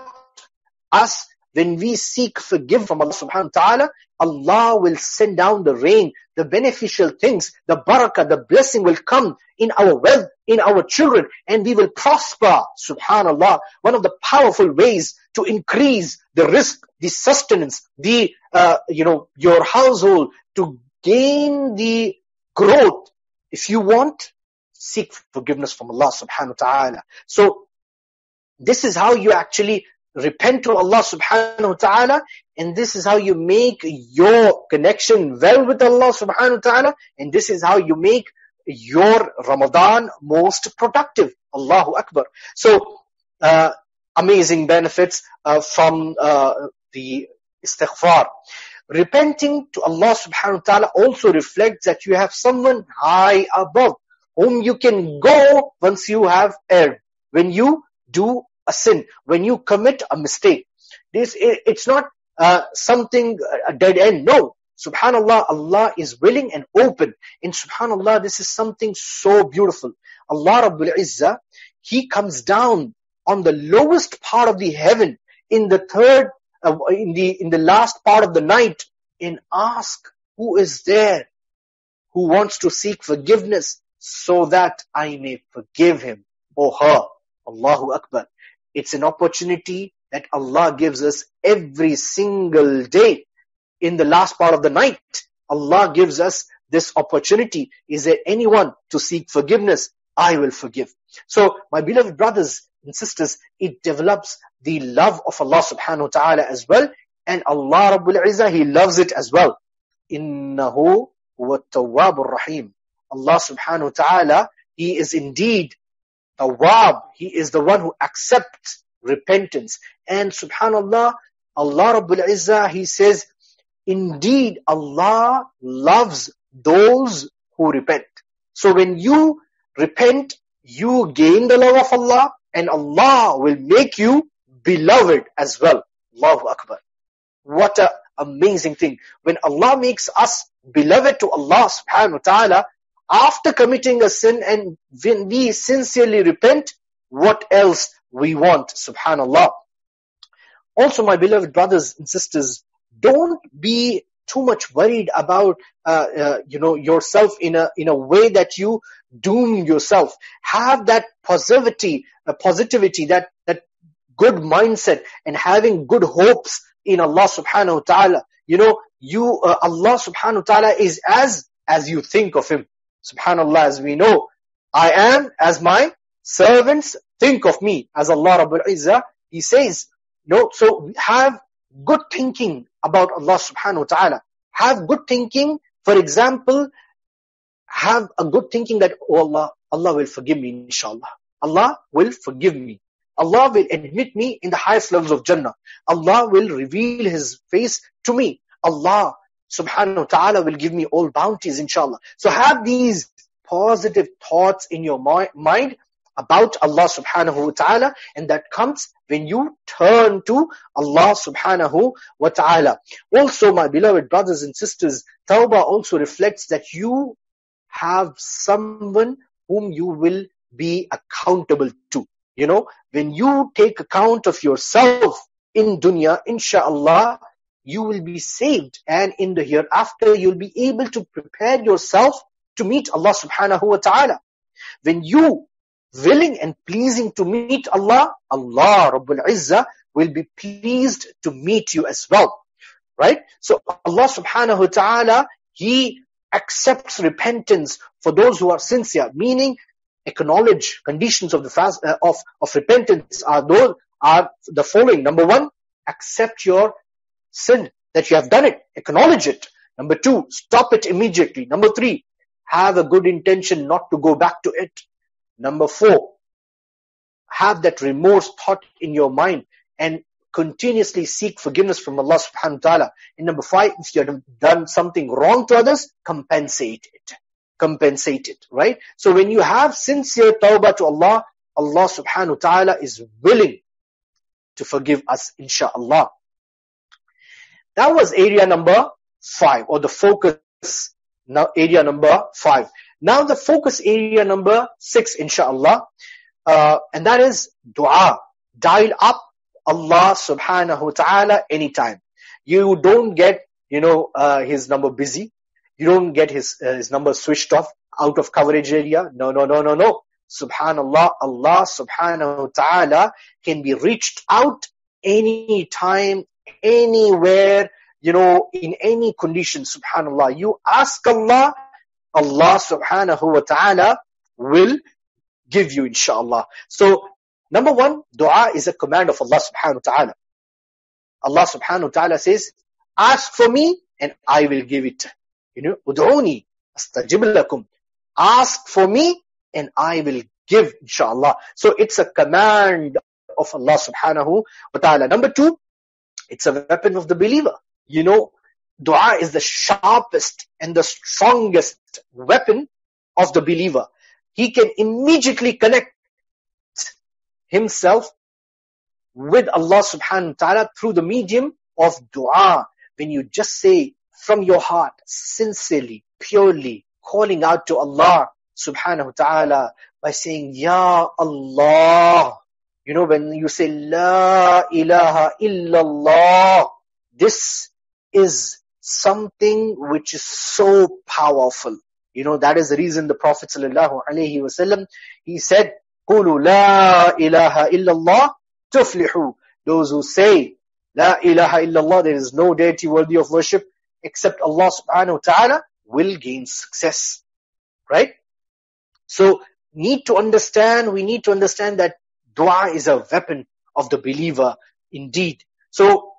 us when we seek forgiveness from Allah subhanahu wa ta'ala, Allah will send down the rain, the beneficial things, the barakah, the blessing will come in our wealth, in our children, and we will prosper. Subhanallah. One of the powerful ways to increase the risk, the sustenance, the, your household, to gain the growth. If you want, seek forgiveness from Allah subhanahu wa ta'ala. So, this is how you actually repent to Allah subhanahu wa ta'ala, and this is how you make your connection well with Allah subhanahu wa ta'ala, and this is how you make your Ramadan most productive. Allahu Akbar. So, amazing benefits from the istighfar. Repenting to Allah subhanahu wa ta'ala also reflects that you have someone high above whom you can go once you have erred, when you do a sin, when you commit a mistake. It's not something, a dead end. No. Subhanallah, Allah is willing and open. And subhanallah, this is something so beautiful. Allah Rabbul Izzah, He comes down on the lowest part of the heaven in the third, in the last part of the night, and ask who is there who wants to seek forgiveness so that I may forgive him or her. Allahu Akbar. It's an opportunity that Allah gives us every single day. In the last part of the night, Allah gives us this opportunity. Is there anyone to seek forgiveness? I will forgive. So, my beloved brothers and sisters, it develops the love of Allah subhanahu wa ta'ala as well. And Allah Rabbul Izzah, He loves it as well. Innahu huwa tawwabur rahim. Allah subhanahu wa ta'ala, He is indeed tawwab. He is the one who accepts repentance. And subhanallah, Allah Rabbul Izzah, He says, indeed, Allah loves those who repent. So when you repent, you gain the love of Allah, and Allah will make you beloved as well. Allahu Akbar. What an amazing thing. When Allah makes us beloved to Allah subhanahu wa ta'ala, after committing a sin and when we sincerely repent, what else we want, subhanallah. Also, my beloved brothers and sisters, don't be too much worried about, yourself in a way that you doom yourself. Have that positivity, that good mindset, and having good hopes in Allah subhanahu wa ta'ala. Allah subhanahu wa ta'ala is as you think of Him. Subhanallah, as we know, I am as my servants think of me, as Allah Rabbul Izzah, He says. So have good thinking about Allah subhanahu wa ta'ala. Have good thinking. For example, have a good thinking that, oh Allah, Allah will forgive me, inshallah. Allah will forgive me. Allah will admit me in the highest levels of Jannah. Allah will reveal His face to me. Allah subhanahu wa ta'ala will give me all bounties, inshallah. So have these positive thoughts in your mind about Allah subhanahu wa ta'ala, and that comes when you turn to Allah subhanahu wa ta'ala. Also, my beloved brothers and sisters, tawbah also reflects that you have someone whom you will be accountable to. When you take account of yourself in dunya, inshallah, you will be saved, and in the hereafter, you'll be able to prepare yourself to meet Allah subhanahu wa ta'ala. When you willing and pleasing to meet Allah, Allah Rabbul Izzah will be pleased to meet you as well. Right? So Allah subhanahu wa ta'ala, He accepts repentance for those who are sincere, meaning acknowledge conditions of the of repentance are the following. Number one, accept your sin, that you have done it, acknowledge it. Number two, stop it immediately. Number three, have a good intention not to go back to it. Number four, have that remorse thought in your mind and continuously seek forgiveness from Allah subhanahu wa ta'ala. And number five, if you have done something wrong to others, compensate it, right? So when you have sincere tawbah to Allah, Allah subhanahu wa ta'ala is willing to forgive us, inshaAllah. That was area number five, or the focus now area number five. Now the focus area number six, inshallah, and that is dua. Dial up Allah subhanahu wa ta'ala anytime. You don't get, His number busy. You don't get His number switched off, out of coverage area. No. Subhanallah, Allah subhanahu wa ta'ala can be reached out anytime, anywhere, in any condition, subhanallah. You ask Allah, Allah subhanahu wa ta'ala will give you, inshallah. So Number one, dua is a command of Allah subhanahu wa ta'ala. Allah subhanahu wa ta'ala says, ask for me and I will give it. You know, ud'uni astajib lakum. Ask for me and I will give, inshallah. So it's a command of Allah subhanahu wa ta'ala. Number two, it's a weapon of the believer. You know, dua is the sharpest and the strongest weapon of the believer. He can immediately connect himself with Allah subhanahu wa ta'ala through the medium of dua. When you just say from your heart, sincerely, purely, calling out to Allah subhanahu wa ta'ala by saying, Ya Allah. You know, when you say, La ilaha illallah, this is something which is so powerful. You know, that is the reason the Prophet sallallahu alaihi wasallam, he said, Qulu la ilaha illallah tuflihu. Those who say, La ilaha illallah, there is no deity worthy of worship except Allah subhanahu wa ta'ala, will gain success. Right? So, we need to understand that dua is a weapon of the believer indeed. So,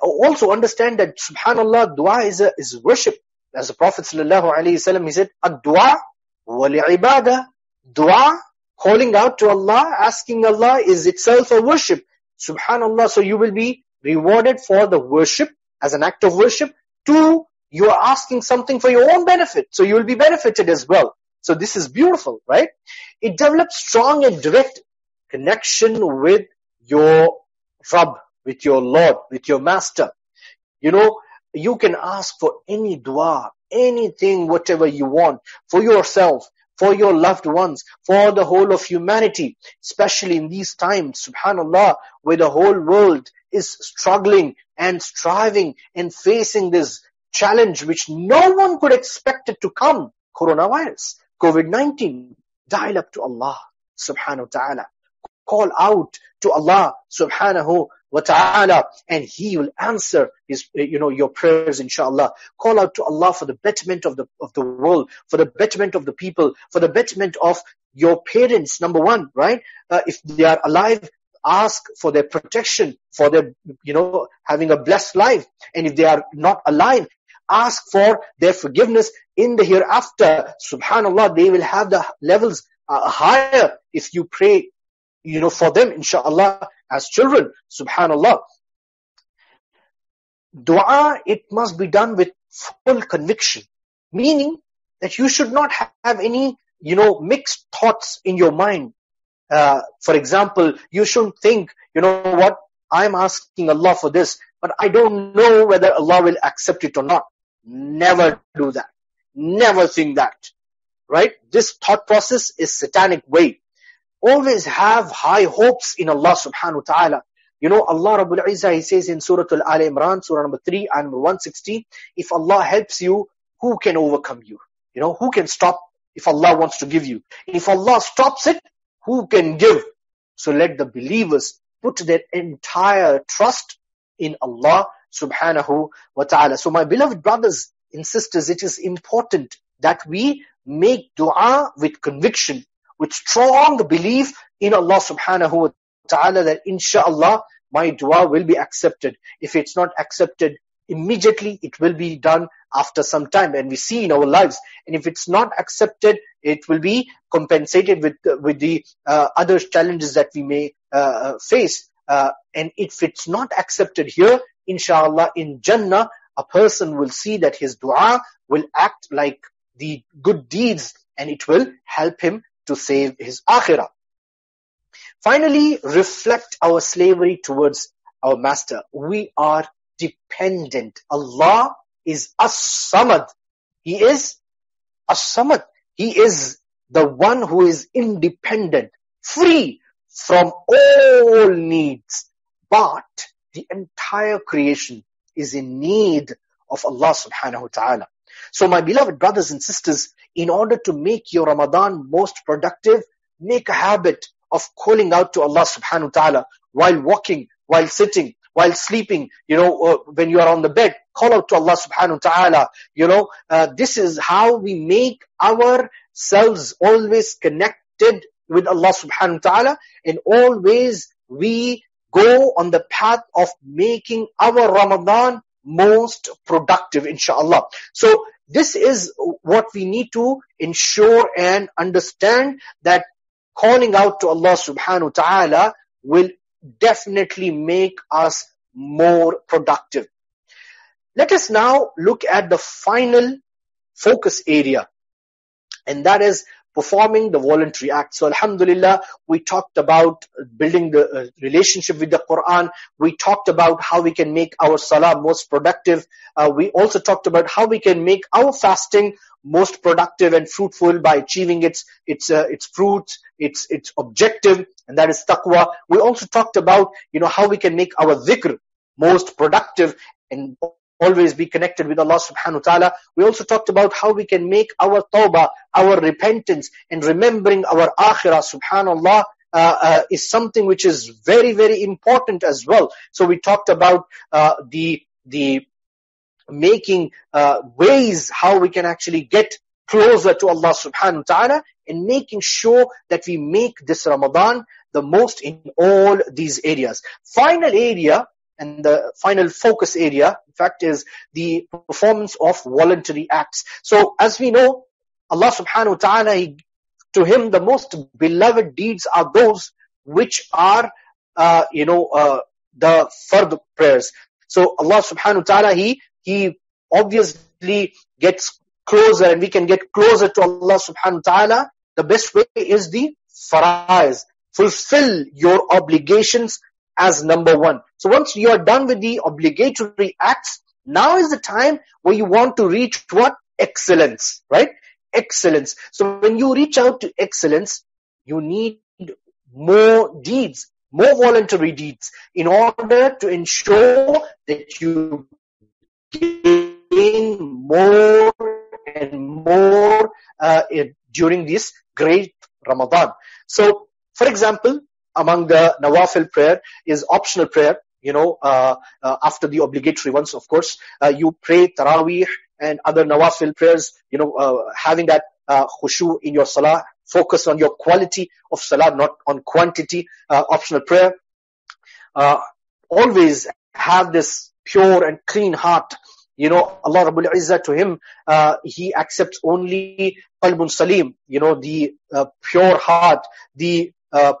also understand that subhanallah, dua is worship. As the Prophet sallallahu alaihi wasallam, he said, ad-dua wa li'ibadah. Dua, calling out to Allah, asking Allah, is itself a worship. Subhanallah. So you will be rewarded for the worship as an act of worship. Two, you are asking something for your own benefit. So you will be benefited as well. So this is beautiful, right? It develops strong and direct connection with your Rabb, with your Lord, with your Master. You know, you can ask for any dua, anything, whatever you want, for yourself, for your loved ones, for the whole of humanity, especially in these times, subhanallah, where the whole world is struggling and striving and facing this challenge which no one could expect it to come. Coronavirus, COVID-19, dial up to Allah subhanahu wa ta'ala. Call out to Allah subhanahu wa ta'ala and He will answer your prayers, inshallah. Call out to Allah for the betterment of the world, for the betterment of the people, for the betterment of your parents, number one, right? If they are alive, ask for their protection, for their, having a blessed life. And if they are not alive, ask for their forgiveness in the hereafter. Subhanallah, they will have the levels higher if you pray, for them, inshallah, as children. Subhanallah. Dua, it must be done with full conviction, meaning that you should not have any, mixed thoughts in your mind. For example, you shouldn't think, what, I'm asking Allah for this, but I don't know whether Allah will accept it or not. Never do that. Never think that. Right? This thought process is satanic way. Always have high hopes in Allah subhanahu wa ta'ala. You know, Allah Rabbul Izzah, He says in Surah Al-Imran, Surah number 3 and 160, if Allah helps you, who can overcome you? You know, who can stop if Allah wants to give you? If Allah stops it, who can give? So let the believers put their entire trust in Allah subhanahu wa ta'ala. So my beloved brothers and sisters, it is important that we make dua with conviction, with strong belief in Allah subhanahu wa ta'ala that inshallah my dua will be accepted. If it's not accepted immediately, it will be done after some time, and we see in our lives. And if it's not accepted, it will be compensated with the other challenges that we may face. And if it's not accepted here, inshallah, in Jannah, a person will see that his dua will act like the good deeds, and it will help him to save his akhirah. Finally, reflect our slavery towards our Master. We are dependent. Allah is As-Samad. He is As-Samad. He is the one who is independent, free from all needs. But the entire creation is in need of Allah subhanahu wa ta'ala. So my beloved brothers and sisters, in order to make your Ramadan most productive, make a habit of calling out to Allah subhanahu wa ta'ala while walking, while sitting, while sleeping, when you are on the bed, call out to Allah subhanahu wa ta'ala. This is how we make ourselves always connected with Allah subhanahu wa ta'ala, and always we go on the path of making our Ramadan most productive, inshallah. So this is what we need to ensure and understand, that calling out to Allah subhanahu wa ta'ala will definitely make us more productive. Let us now look at the final focus area, and that is performing the voluntary act. So alhamdulillah, we talked about building the relationship with the Quran. We talked about how we can make our salah most productive. We also talked about how we can make our fasting most productive and fruitful by achieving its fruits, its objective, and that is taqwa. We also talked about, you know, how we can make our dhikr most productive and always be connected with Allah subhanahu wa ta'ala. We also talked about how we can make our tawbah, our repentance, and remembering our akhirah, subhanallah, is something which is very, very important as well. So we talked about the making ways how we can actually get closer to Allah subhanahu wa ta'ala, and making sure that we make this Ramadan the most in all these areas. Final area, and the final focus area, in fact, is the performance of voluntary acts. So as we know, Allah subhanahu wa ta'ala, to Him the most beloved deeds are those which are, the fard prayers. So Allah subhanahu wa ta'ala, He obviously gets closer, and we can get closer to Allah subhanahu wa ta'ala. The best way is the faraiz. Fulfill your obligations as number one. So once you are done with the obligatory acts, now is the time where you want to reach what? Excellence, right? Excellence. So when you reach out to excellence, you need more deeds, more voluntary deeds, in order to ensure that you gain more and more during this great Ramadan. So, for example, among the nawafil prayer is optional prayer, after the obligatory ones, of course. You pray tarawih and other nawafil prayers, having that khushu in your salah, focus on your quality of salah, not on quantity. Optional prayer. Always have this pure and clean heart. Allah Rabbul Izzah, to Him, He accepts only qalbun salim, the pure heart, the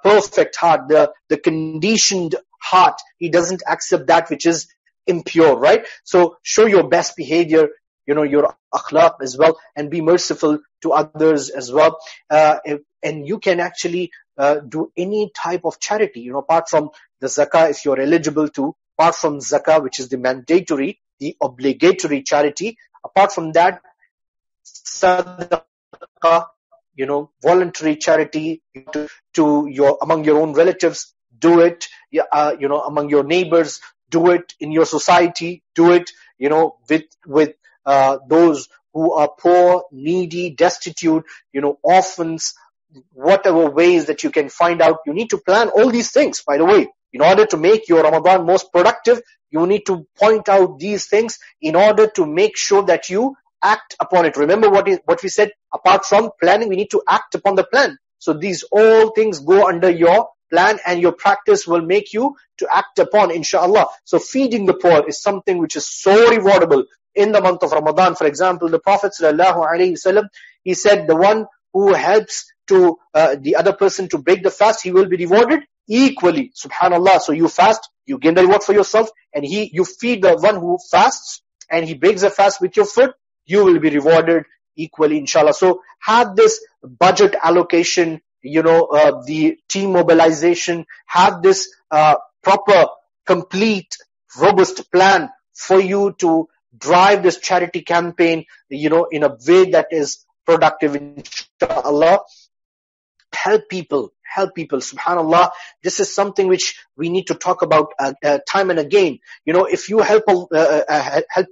perfect heart, the conditioned heart. He doesn't accept that which is impure, right? So show your best behavior, your akhlaq as well, and be merciful to others as well. And you can actually do any type of charity, apart from the zakah, if you're eligible to, apart from zakah, which is the mandatory, the obligatory charity. Apart from that, sadaqah, voluntary charity to your, among your own relatives, do it, among your neighbors, do it, in your society, do it, with those who are poor, needy, destitute, orphans, whatever ways that you can find out. You need to plan all these things, by the way. In order to make your Ramadan most productive, you need to point out these things in order to make sure that you act upon it. Remember what we said, apart from planning, we need to act upon the plan. So these all things go under your plan, and your practice will make you to act upon, inshallah. So feeding the poor is something which is so rewardable in the month of Ramadan. For example, the Prophet ﷺ, he said, the one who helps to the other person to break the fast, he will be rewarded equally. Subhanallah. So you fast, you gain the reward for yourself, and you feed the one who fasts and he breaks the fast with your food, you will be rewarded equally, inshallah. So have this budget allocation, the team mobilization, have this proper, complete, robust plan for you to drive this charity campaign, in a way that is productive, inshallah. Help people, subhanallah. This is something which we need to talk about time and again. If you help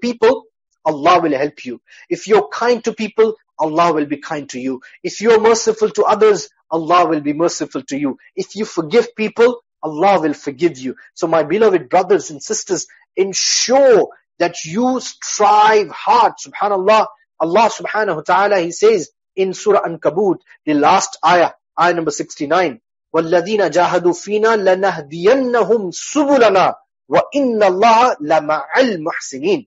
people, Allah will help you. If you're kind to people, Allah will be kind to you. If you're merciful to others, Allah will be merciful to you. If you forgive people, Allah will forgive you. So my beloved brothers and sisters, ensure that you strive hard, subhanallah. Allah subhanahu wa ta'ala, He says in Surah Ankabut, the last ayah, Ayah number 69. وَالَّذِينَ جَاهَدُوا فِينَا لَنَهْدِيَنَّهُمْ سُبُلَنَا وَإِنَّ اللَّهَ لَمَعَ الْمُحْسِنِينَ.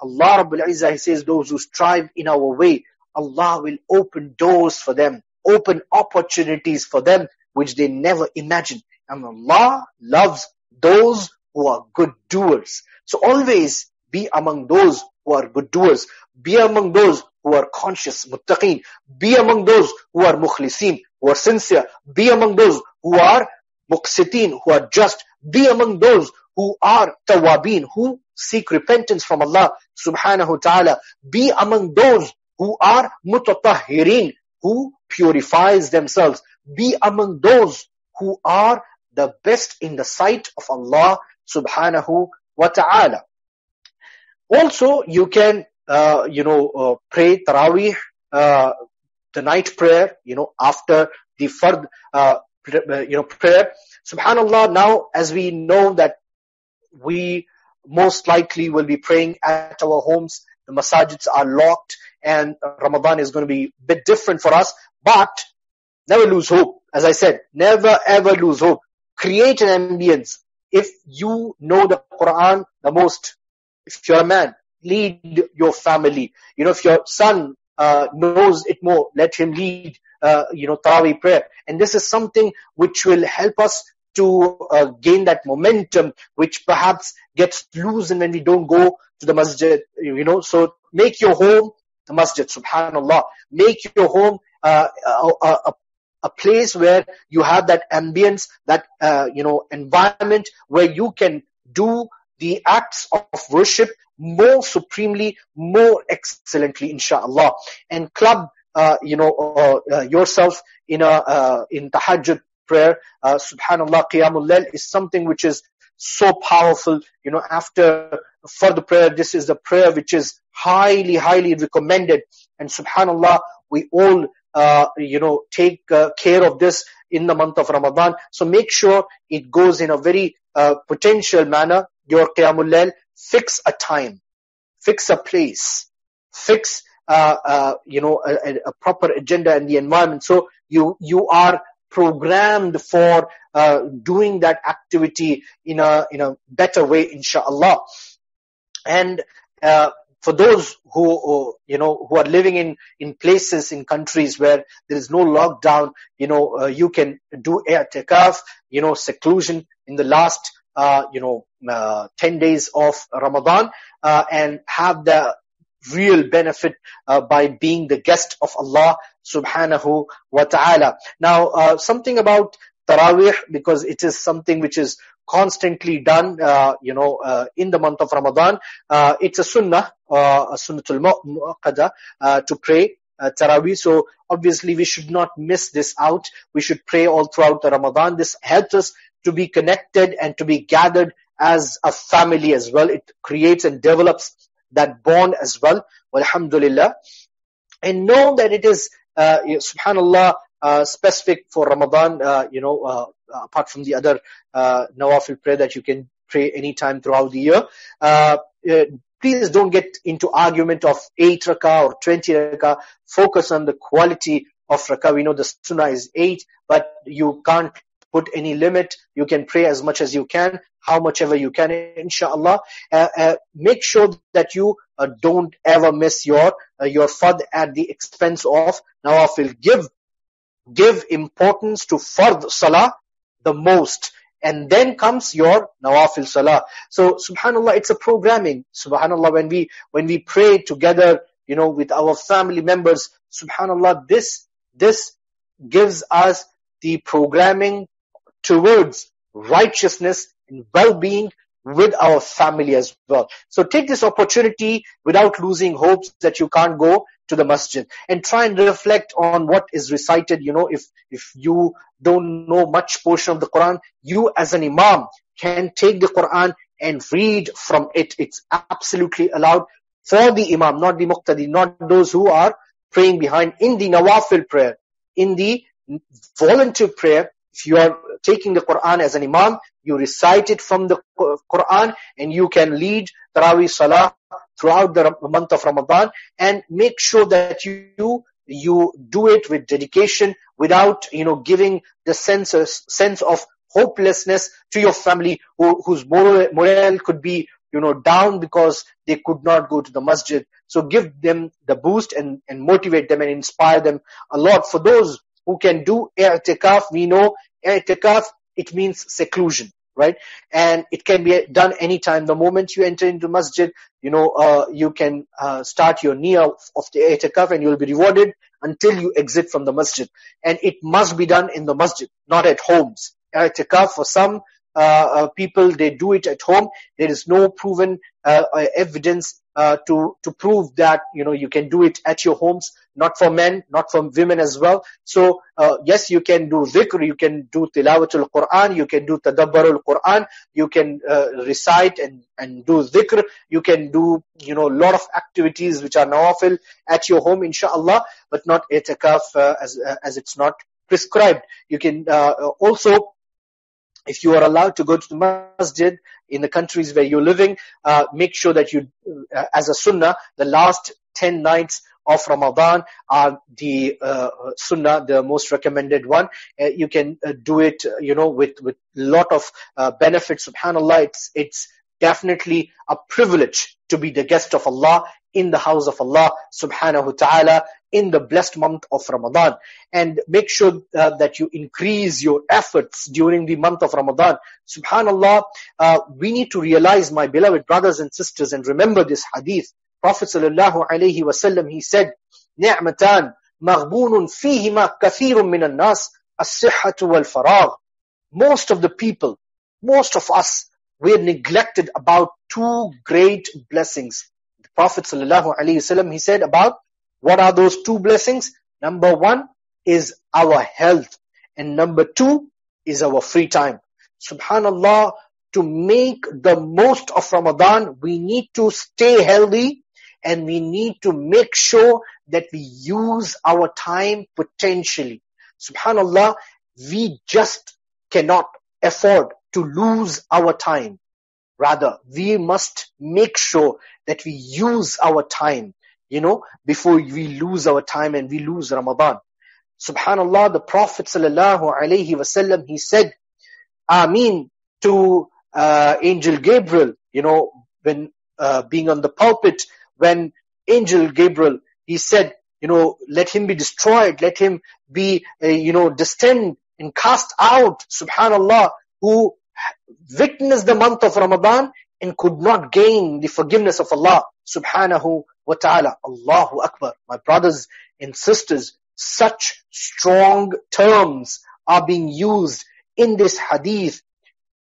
Allah Rabbul Izzah, He says, those who strive in our way, Allah will open doors for them, open opportunities for them, which they never imagined. And Allah loves those who are good doers. So always be among those who are good doers. Be among those who are conscious, muttaqeen. Be among those who are mukhlisin, who are sincere. Be among those who are muqsitin, who are just. Be among those who are tawabin, who seek repentance from Allah subhanahu wa ta'ala. Be among those who are mutatahhirin, who purifies themselves. Be among those who are the best in the sight of Allah subhanahu wa ta'ala. Also, you can, pray Taraweeh, the night prayer, after the Fard, prayer. SubhanAllah, now as we know that we most likely will be praying at our homes, the masajids are locked, and Ramadan is going to be a bit different for us, but never lose hope. As I said, never ever lose hope. Create an ambience. If you know the Quran the most, if you're a man, lead your family. If your son knows it more, let him lead, Taraweeh prayer. And this is something which will help us to gain that momentum, which perhaps gets loosened when we don't go to the masjid, So make your home the masjid, subhanAllah. Make your home a place where you have that ambience, that, environment where you can do the acts of worship more supremely, more excellently, inshallah. And club, yourself in tahajjud prayer. Subhanallah, qiyamul lail is something which is so powerful. After further prayer, this is the prayer which is highly, highly recommended. And subhanallah, we all, take care of this in the month of Ramadan. So make sure it goes in a very potential manner. Your Qiyamul Lail, fix a time, fix a place, fix a proper agenda and the environment. So you are programmed for doing that activity in a better way, inshallah. And for those who are living in places, in countries where there is no lockdown, you can do i'tikaf, seclusion in the last 10 days of Ramadan, and have the real benefit by being the guest of Allah subhanahu wa ta'ala. Now, something about Taraweeh, because it is something which is constantly done, in the month of Ramadan. It's a sunnah, a sunnatul mu'akkada, to pray Taraweeh. So obviously we should not miss this out. We should pray all throughout the Ramadan. This helps us to be connected and to be gathered as a family as well. It creates and develops that bond as well. Alhamdulillah. And know that it is, subhanallah, specific for Ramadan, apart from the other nawafil prayer that you can pray anytime throughout the year. Please don't get into argument of 8 rakah or 20 rakah. Focus on the quality of rakah. We know the sunnah is 8, but you can't put any limit. You can pray as much as you can, how much ever you can, inshallah. Make sure that you don't ever miss your fard at the expense of nawafil. Give importance to fard salah the most, and then comes your nawafil salah. So subhanallah, it's a programming. Subhanallah, when we pray together, with our family members, subhanallah, this gives us the programming towards righteousness and well-being with our family as well. So take this opportunity without losing hopes that you can't go to the masjid, and try and reflect on what is recited. If you don't know much portion of the Quran, you as an imam can take the Quran and read from it. It's absolutely allowed for the imam, not the muqtadi, not those who are praying behind, in the nawafil prayer, in the volunteer prayer. If you are taking the Quran as an imam, you recite it from the Quran, and you can lead Taraweeh Salah throughout the month of Ramadan, and make sure that you you do it with dedication, without, giving the sense of hopelessness to your family whose morale could be, down because they could not go to the masjid. So give them the boost and motivate them and inspire them a lot. For those who can do i'tikaf, we know i'tikaf, it means seclusion, right? And it can be done anytime. The moment you enter into masjid, you can start your niyyah of the i'tikaf and you'll be rewarded until you exit from the masjid. And it must be done in the masjid, not at homes. I'tikaf, for some people, they do it at home. There is no proven evidence to prove that you can do it at your homes. Not for men, not for women as well. So yes, you can do dhikr, you can do tilawatul Quran, you can do tadabbarul Quran, you can recite and do dhikr, you can do a lot of activities which are nawafil at your home, inshallah, but not i'tikaf as it's not prescribed. You can also, if you are allowed to go to the masjid in the countries where you're living, make sure that you, as a sunnah, the last 10 nights of Ramadan are the sunnah, the most recommended one. You can do it, with lot of benefits. SubhanAllah, it's definitely a privilege to be the guest of Allah in the house of Allah subhanahu wa ta'ala in the blessed month of Ramadan. And make sure that you increase your efforts during the month of Ramadan. SubhanAllah, we need to realize, my beloved brothers and sisters, and remember this hadith. Prophet sallallahu alayhi wa sallam, he said, نِعْمَتَانْ مَغْبُونٌ فِيهِمَا كَثِيرٌ مِّنَ النَّاسِ الصِّحَّةُ وَالْفَرَاغُ. Most of the people, most of us, we are neglected about two great blessings. The Prophet sallallahu alayhi wasallam, he said about, what are those two blessings? Number one is our health, and number two is our free time. SubhanAllah, to make the most of Ramadan, we need to stay healthy, and we need to make sure that we use our time potentially. SubhanAllah, we just cannot afford to lose our time. Rather, we must make sure that we use our time, before we lose our time and we lose Ramadan. SubhanAllah, the Prophet sallallahu alayhi wasallam, he said, Ameen to Angel Gabriel, when being on the pulpit, when Angel Gabriel, he said, let him be destroyed, let him be, descend and cast out, SubhanAllah, who witnessed the month of Ramadan and could not gain the forgiveness of Allah subhanahu wa ta'ala. Allahu Akbar. My brothers and sisters, such strong terms are being used in this hadith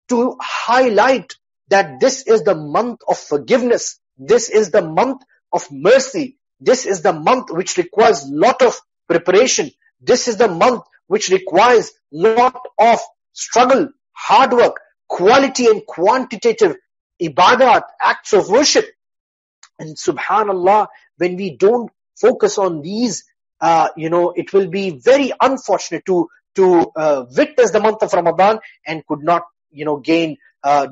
to highlight that this is the month of forgiveness. This is the month of mercy. This is the month which requires lot of preparation. This is the month which requires lot of struggle, hard work, quality and quantitative ibadat, acts of worship. And SubhanAllah, when we don't focus on these, it will be very unfortunate to witness the month of Ramadan and could not, gain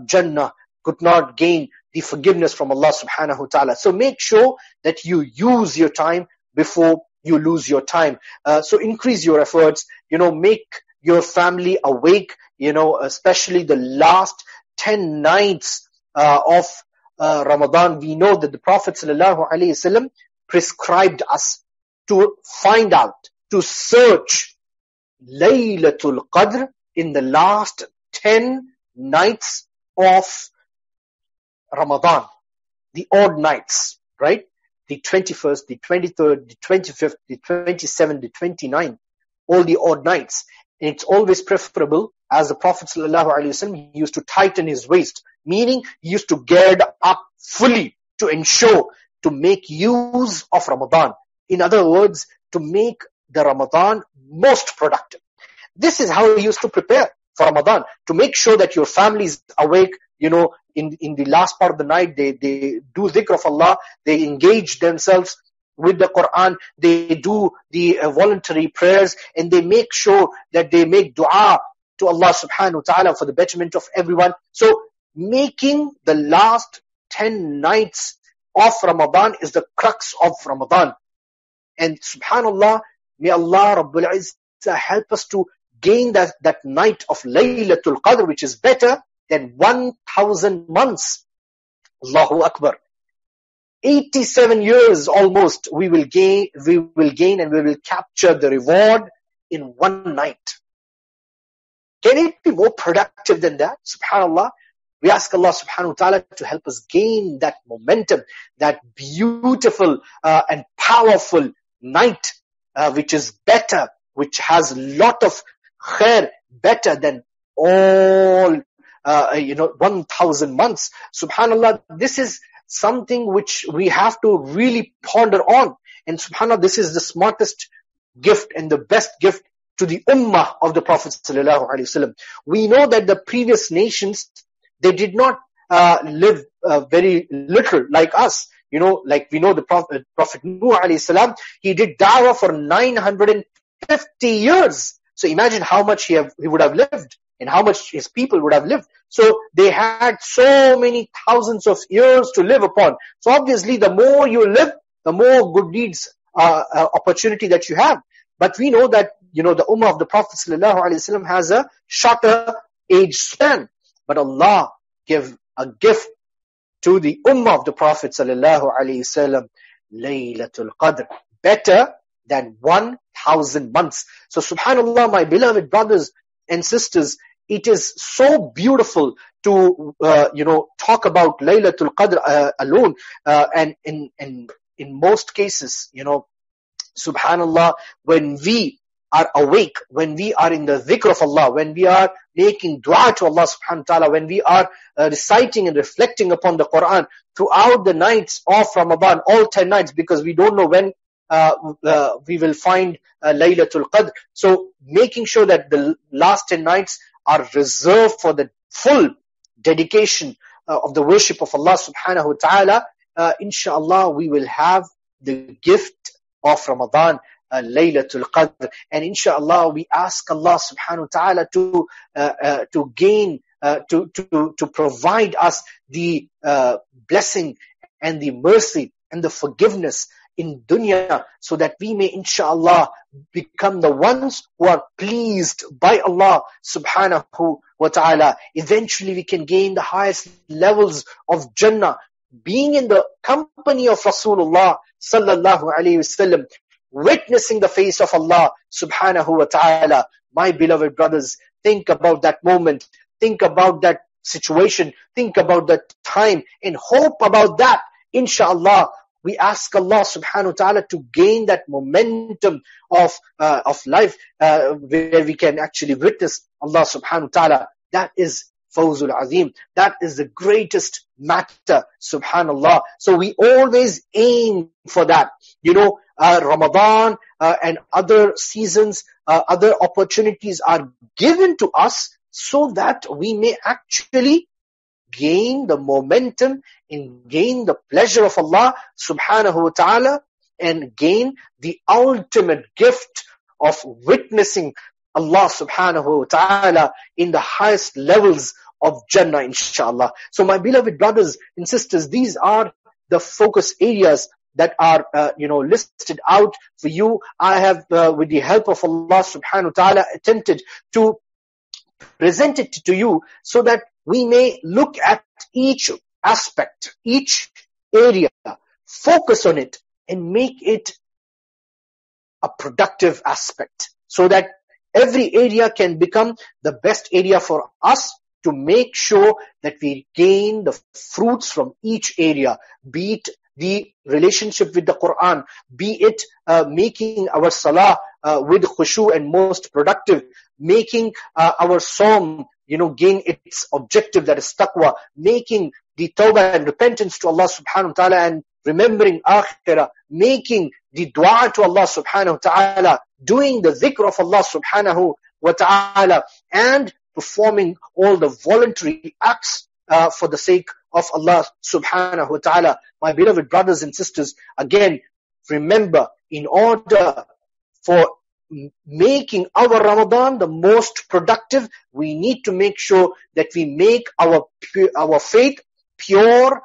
Jannah, could not gain the forgiveness from Allah subhanahu wa ta'ala. So make sure that you use your time before you lose your time. So increase your efforts, make your family awake, especially the last 10 nights of Ramadan. We know that the Prophet ﷺ prescribed us to find out, to search Laylatul Qadr in the last 10 nights of Ramadan, the odd nights, right? The 21st, the 23rd, the 25th, the 27th, the 29th, all the odd nights. And it's always preferable, as the Prophet ﷺ, he used to tighten his waist, meaning he used to gird up fully to ensure to make use of Ramadan. In other words, to make the Ramadan most productive. This is how he used to prepare for Ramadan, to make sure that your family is awake, in the last part of the night, they do dhikr of Allah, they engage themselves with the Quran, they do the voluntary prayers, and they make sure that they make dua to Allah subhanahu wa ta'ala for the betterment of everyone. So making the last 10 nights of Ramadan is the crux of Ramadan. And subhanallah, may Allah Rabbul Izzah help us to gain that night of Laylatul Qadr, which is better than 1,000 months. Allahu Akbar. 87 years almost we will gain and we will capture the reward in one night. Can it be more productive than that? SubhanAllah. We ask Allah subhanahu wa ta'ala to help us gain that momentum, that beautiful and powerful night, which is better, which has lot of khair, better than all 1,000 months. SubhanAllah, this is something which we have to really ponder on. And subhanAllah, this is the smartest gift and the best gift to the ummah of the Prophet ﷺ. We know that the previous nations, they did not live very little like us. You know, like we know the Prophet Nuh ﷺ, he did da'wah for 950 years. So imagine how much he would have lived and how much his people would have lived. So they had so many thousands of years to live upon. So obviously, the more you live, the more good deeds opportunity that you have. But we know that, you know, the ummah of the Prophet ﷺ has a shorter age span. But Allah give a gift to the ummah of the Prophet ﷺ, Laylatul Qadr, better than 1,000 months. So subhanAllah, my beloved brothers and sisters, it is so beautiful to, talk about Laylatul Qadr alone. And in most cases, you know, subhanAllah, when we are awake, when we are in the dhikr of Allah, when we are making dua to Allah subhanahu wa ta'ala, when we are reciting and reflecting upon the Quran throughout the nights of Ramadan, all 10 nights, because we don't know when we will find Laylatul Qadr. So making sure that the last 10 nights are reserved for the full dedication of the worship of Allah subhanahu wa ta'ala, inshallah we will have the gift of Ramadan, Laylatul Qadr. And inshaAllah, we ask Allah subhanahu wa ta'ala to gain, to provide us the blessing and the mercy and the forgiveness in dunya, so that we may inshaAllah become the ones who are pleased by Allah subhanahu wa ta'ala. Eventually we can gain the highest levels of Jannah, being in the company of Rasulullah sallallahu alayhi wasallam, witnessing the face of Allah subhanahu wa ta'ala. My beloved brothers, think about that moment, think about that situation, think about that time, and hope about that. Inshallah, we ask Allah subhanahu wa ta'ala to gain that momentum of life, where we can actually witness Allah subhanahu wa ta'ala. That is Fawzul Azim. That is the greatest matter, subhanallah. So we always aim for that. You know, Ramadan and other seasons, other opportunities are given to us so that we may actually gain the momentum and gain the pleasure of Allah subhanahu wa ta'ala, and gain the ultimate gift of witnessing Allah subhanahu wa ta'ala in the highest levels of Jannah, inshallah. So my beloved brothers and sisters, these are the focus areas that are, listed out for you. I have, with the help of Allah subhanahu wa ta'ala, attempted to present it to you so that we may look at each aspect, each area, focus on it and make it a productive aspect, so that every area can become the best area for us to make sure that we gain the fruits from each area, be it the relationship with the Quran, be it making our salah with khushu and most productive, making our psalm, gain its objective, that is taqwa, making the tawbah and repentance to Allah subhanahu wa ta'ala and remembering akhirah, making the dua to Allah subhanahu wa ta'ala, doing the dhikr of Allah subhanahu wa ta'ala, and performing all the voluntary acts for the sake of Allah subhanahu wa ta'ala. My beloved brothers and sisters, again, remember, in order for making our Ramadan the most productive, we need to make sure that we make our faith pure,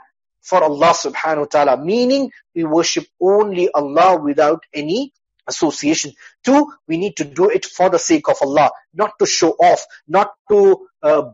for Allah subhanahu wa ta'ala, meaning we worship only Allah without any association. Two, we need to do it for the sake of Allah, not to show off, not to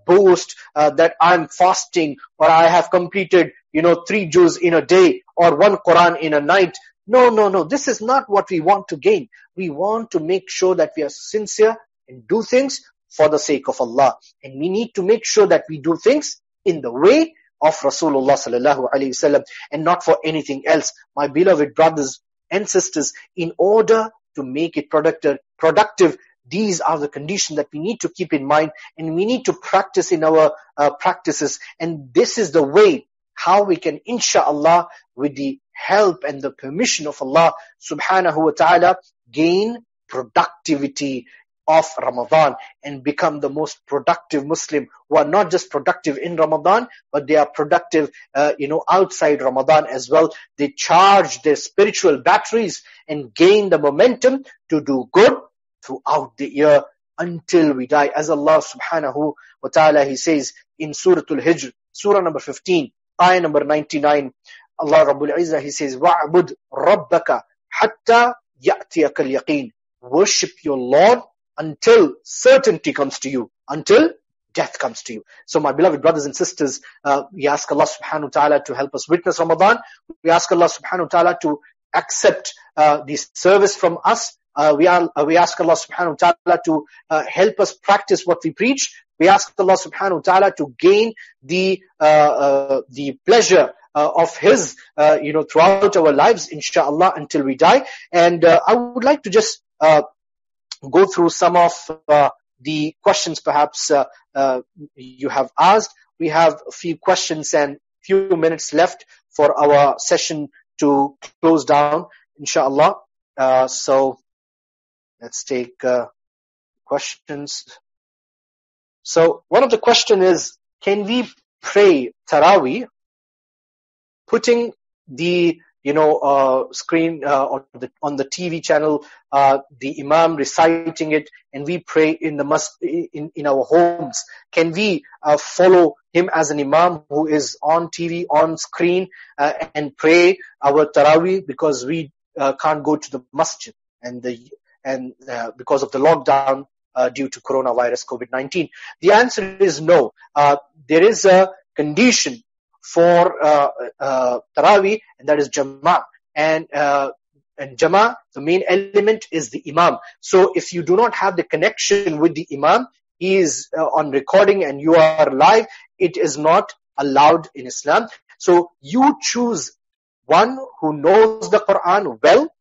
boast that I'm fasting or I have completed, 3 Juz in a day or 1 Quran in a night. No. This is not what we want to gain. We want to make sure that we are sincere and do things for the sake of Allah. And we need to make sure that we do things in the way of Rasulullah sallallahu alaihi wasallam and not for anything else. My beloved brothers and sisters, in order to make it productive, these are the conditions that we need to keep in mind and we need to practice in our practices. And this is the way how we can, inshallah, with the help and the permission of Allah subhanahu wa ta'ala, gain productivity of Ramadan and become the most productive Muslim, who are not just productive in Ramadan, but they are productive outside Ramadan as well. They charge their spiritual batteries and gain the momentum to do good throughout the year until we die. As Allah subhanahu wa ta'ala, He says in Surah Al-Hijr, Surah number 15, Ayah number 99, Allah Rabbul Izzah, He says, وَعْبُدْ رَبَّكَ حَتَّى يَأْتِيَكَ الْيَقِينَ. Worship your Lord until certainty comes to you, until death comes to you. So my beloved brothers and sisters, we ask Allah subhanahu wa ta'ala to help us witness Ramadan. We ask Allah subhanahu wa ta'ala to accept this service from us. We ask Allah subhanahu wa ta'ala to help us practice what we preach. We ask Allah subhanahu wa ta'ala to gain the pleasure of His, throughout our lives, inshallah, until we die. And I would like to just go through some of the questions perhaps you have asked. We have a few questions and few minutes left for our session to close down, inshallah. So let's take questions. So one of the question is, can we pray Taraweeh putting the screen on the TV channel, the Imam reciting it, and we pray in the in our homes? Can we follow him as an Imam who is on TV, on screen, and pray our Taraweeh, because we can't go to the masjid and because of the lockdown due to coronavirus, COVID-19? The answer is no. There is a condition for Taraweeh, and that is Jama'ah. And Jama'ah, the main element is the Imam. So if you do not have the connection with the Imam, he is on recording and you are live, it is not allowed in Islam. So you choose one who knows the Quran well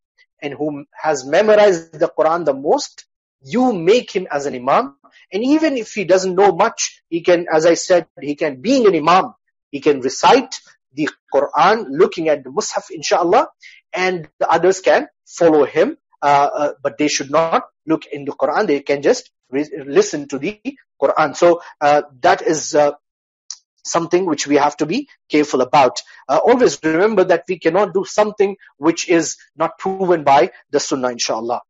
and who has memorized the Quran the most. You make him as an Imam. And even if he doesn't know much, he can, as I said, he can, being an Imam, he can recite the Quran looking at the Mus'haf, inshallah, and the others can follow him, but they should not look in the Quran. They can just listen to the Quran. So that is something which we have to be careful about. Always remember that we cannot do something which is not proven by the Sunnah, inshallah.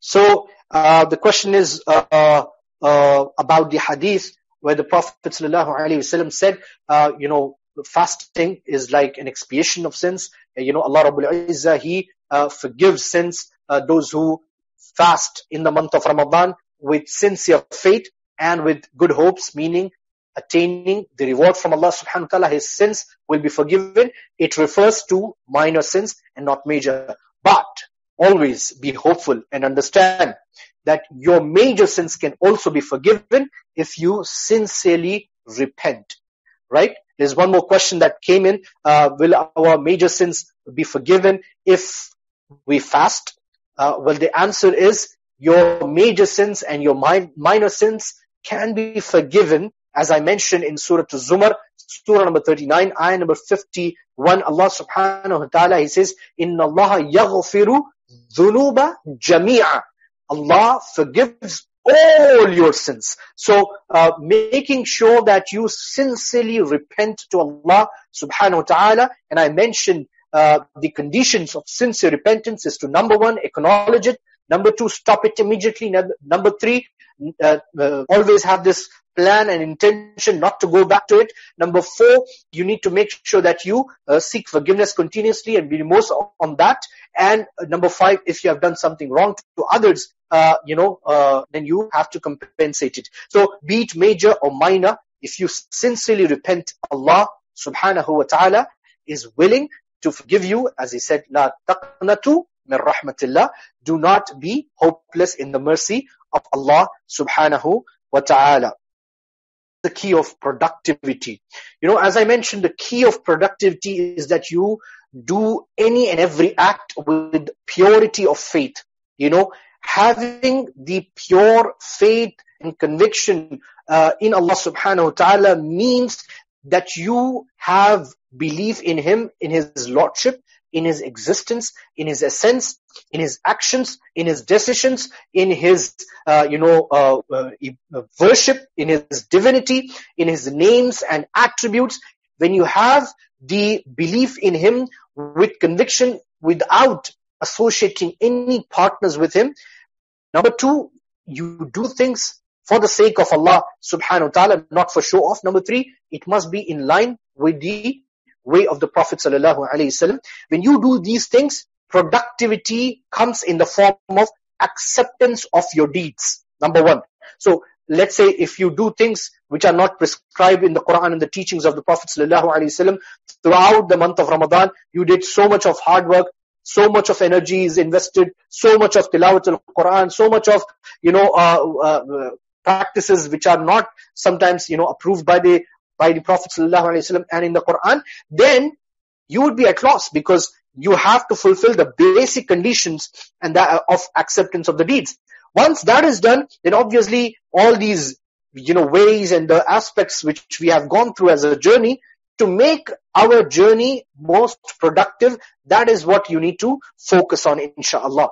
So the question is about the hadith where the Prophet ﷺ said, fasting is like an expiation of sins. Allah Rabbul Izzah, He forgives sins, those who fast in the month of Ramadan with sincere faith and with good hopes, meaning attaining the reward from Allah subhanahu wa ta'ala. His sins will be forgiven. It refers to minor sins and not major. But always be hopeful and understand that your major sins can also be forgiven if you sincerely repent, right? There's one more question that came in. Will our major sins be forgiven if we fast? Well, the answer is your major sins and your minor sins can be forgiven. As I mentioned in Surah Az-Zumar, Surah number 39, Ayah number 51, Allah subhanahu wa ta'ala, He says, Inna Allah yaghfiru dhunuba jami'a. Allah forgives all your sins. So making sure that you sincerely repent to Allah subhanahu wa ta'ala. And I mentioned the conditions of sincere repentance is to, number one, acknowledge it. Number two, stop it immediately. Number three, always have this plan and intention not to go back to it. Number four, you need to make sure that you seek forgiveness continuously and be remorseful on that. And number five, if you have done something wrong to others, then you have to compensate it. So be it major or minor, if you sincerely repent, Allah subhanahu wa ta'ala is willing to forgive you. As he said, La taqnatu min rahmatillah. Do not be hopeless in the mercy of Allah subhanahu wa ta'ala. The key of productivity. As I mentioned, the key of productivity is that you do any and every act with purity of faith. Having the pure faith and conviction in Allah subhanahu wa ta'ala means that you have belief in Him, in His Lordship, in His existence, in His essence, in His actions, in His decisions, in His, worship, in His divinity, in His names and attributes. When you have the belief in Him with conviction, without associating any partners with Him. Number two, you do things for the sake of Allah subhanahu wa ta'ala, not for show off. Number three, it must be in line with the way of the Prophet sallallahu alaihi wasallam. When you do these things, productivity comes in the form of acceptance of your deeds. Number one. So let's say if you do things which are not prescribed in the Quran and the teachings of the Prophet sallallahu alaihi wasallam, throughout the month of Ramadan, you did so much of hard work, so much of energy is invested, so much of tilawat al-Quran, so much of, practices which are not sometimes, approved by the Prophet sallallahu alaihi wasallam and in the Quran, then you would be at loss because you have to fulfill the basic conditions and that of acceptance of the deeds. Once that is done, then obviously all these, ways and the aspects which we have gone through as a journey to make our journey most productive, that is what you need to focus on, inshallah.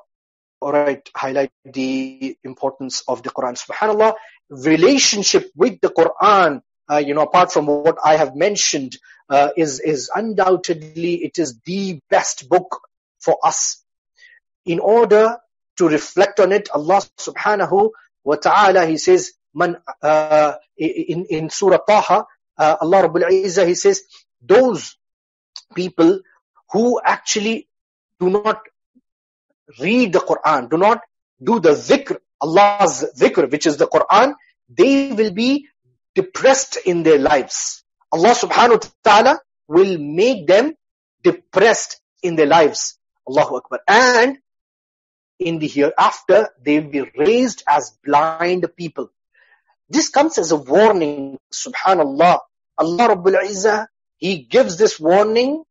Alright, highlight the importance of the Quran. SubhanAllah, relationship with the Quran, apart from what I have mentioned, is undoubtedly, it is the best book for us. In order to reflect on it, Allah subhanahu wa ta'ala, He says, in Surah Taha, Allah Rabbul Izzah, He says, those people who actually do not read the Quran, do not do the dhikr, Allah's dhikr, which is the Quran, they will be depressed in their lives. Allah subhanahu wa ta'ala will make them depressed in their lives. Allahu Akbar. And in the hereafter, they will be raised as blind people. This comes as a warning, subhanallah. Allah Rabbul Izzah, He gives this warning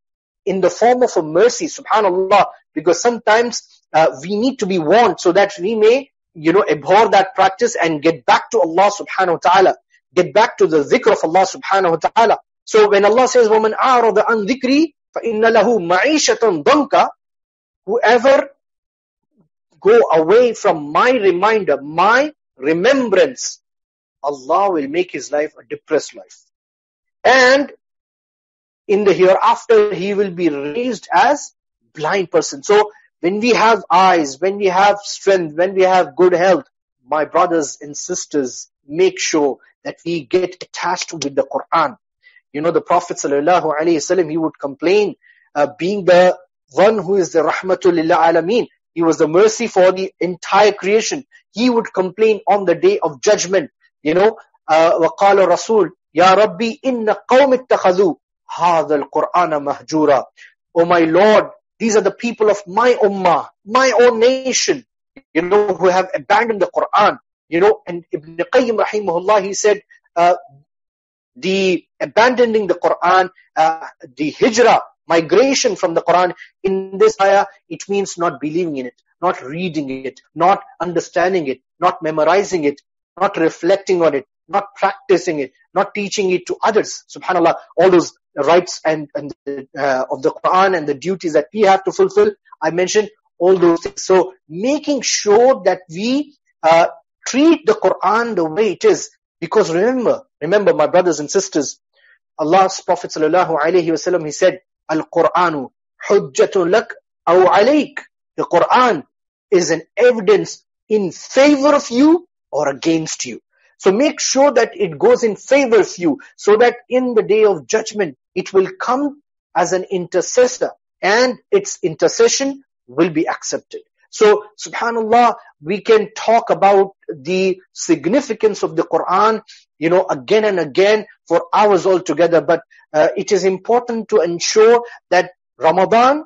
in the form of a mercy, subhanallah, because sometimes we need to be warned so that we may, abhor that practice and get back to Allah subhanahu wa ta'ala, get back to the dhikr of Allah subhanahu wa ta'ala. So when Allah says, وَمَنْ أَعْرَضَ عَنْ ذِكْرِي فَإِنَّ لَهُ مَعِيشَةً ضَنْكَ, whoever go away from my reminder, my remembrance, Allah will make his life a depressed life. And in the hereafter, he will be raised as blind person. So when we have eyes, when we have strength, when we have good health, my brothers and sisters, make sure that we get attached with the Quran. The Prophet sallallahu alaihi wasallam, he would complain, being the one who is the rahmatul lil alameen. He was the mercy for the entire creation. He would complain on the day of judgment. وَقَالَ رَسُولُ يَا رَبِّ إِنَّ قَوْمِ اتَّخَذُوا هَذَا الْقُرْآنَ مَهْجُورًا. Oh my Lord, these are the people of my ummah, my own nation, who have abandoned the Quran. And Ibn Qayyim rahimahullah, he said, the abandoning the Quran, the hijrah, migration from the Quran, in this ayah, it means not believing in it, not reading it, not understanding it, not memorizing it, not reflecting on it, not practicing it, not teaching it to others. SubhanAllah, all those rights and of the Quran and the duties that we have to fulfill, I mentioned all those things. So making sure that we treat the Quran the way it is. Because remember my brothers and sisters, Allah's Prophet sallallahu alaihi wasallam, he said, Al-Quranu hujjatun lak aw alayk. The Quran is an evidence in favor of you or against you. So make sure that it goes in favor of you, so that in the day of judgment, it will come as an intercessor and its intercession will be accepted. So, subhanAllah, we can talk about the significance of the Quran, again and again for hours altogether. But it is important to ensure that Ramadan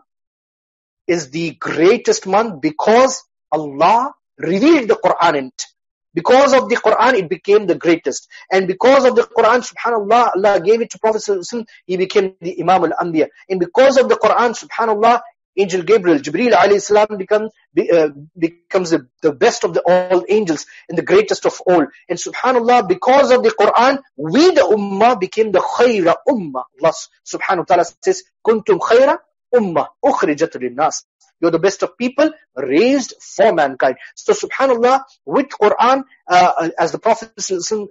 is the greatest month because Allah revealed the Quran in it. Because of the Quran, it became the greatest. And because of the Quran, subhanAllah, Allah gave it to Prophet ﷺ, he became the Imam al-Anbiya. And because of the Quran, subhanAllah, Angel Gabriel, Jibreel alayhi salam becomes the best of the all angels and the greatest of all. And subhanAllah, because of the Quran, we the Ummah became the khayra Ummah. Allah subhanahu wa ta'ala says, Kuntum khayra Ummah, ukhrijat linnas. You're the best of people raised for mankind. So subhanAllah, with Quran, as the Prophet,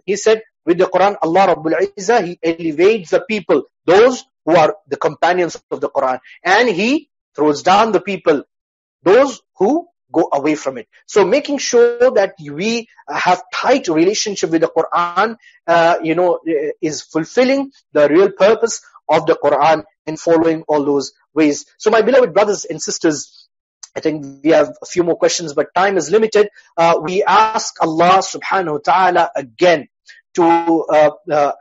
he said, with the Quran, Allah Rabbul Izzah, he elevates the people, those who are the companions of the Quran. And he throws down the people, those who go away from it. So making sure that we have tight relationship with the Quran, is fulfilling the real purpose of the Quran and following all those ways. So my beloved brothers and sisters, I think we have a few more questions, but time is limited. We ask Allah subhanahu wa ta'ala again to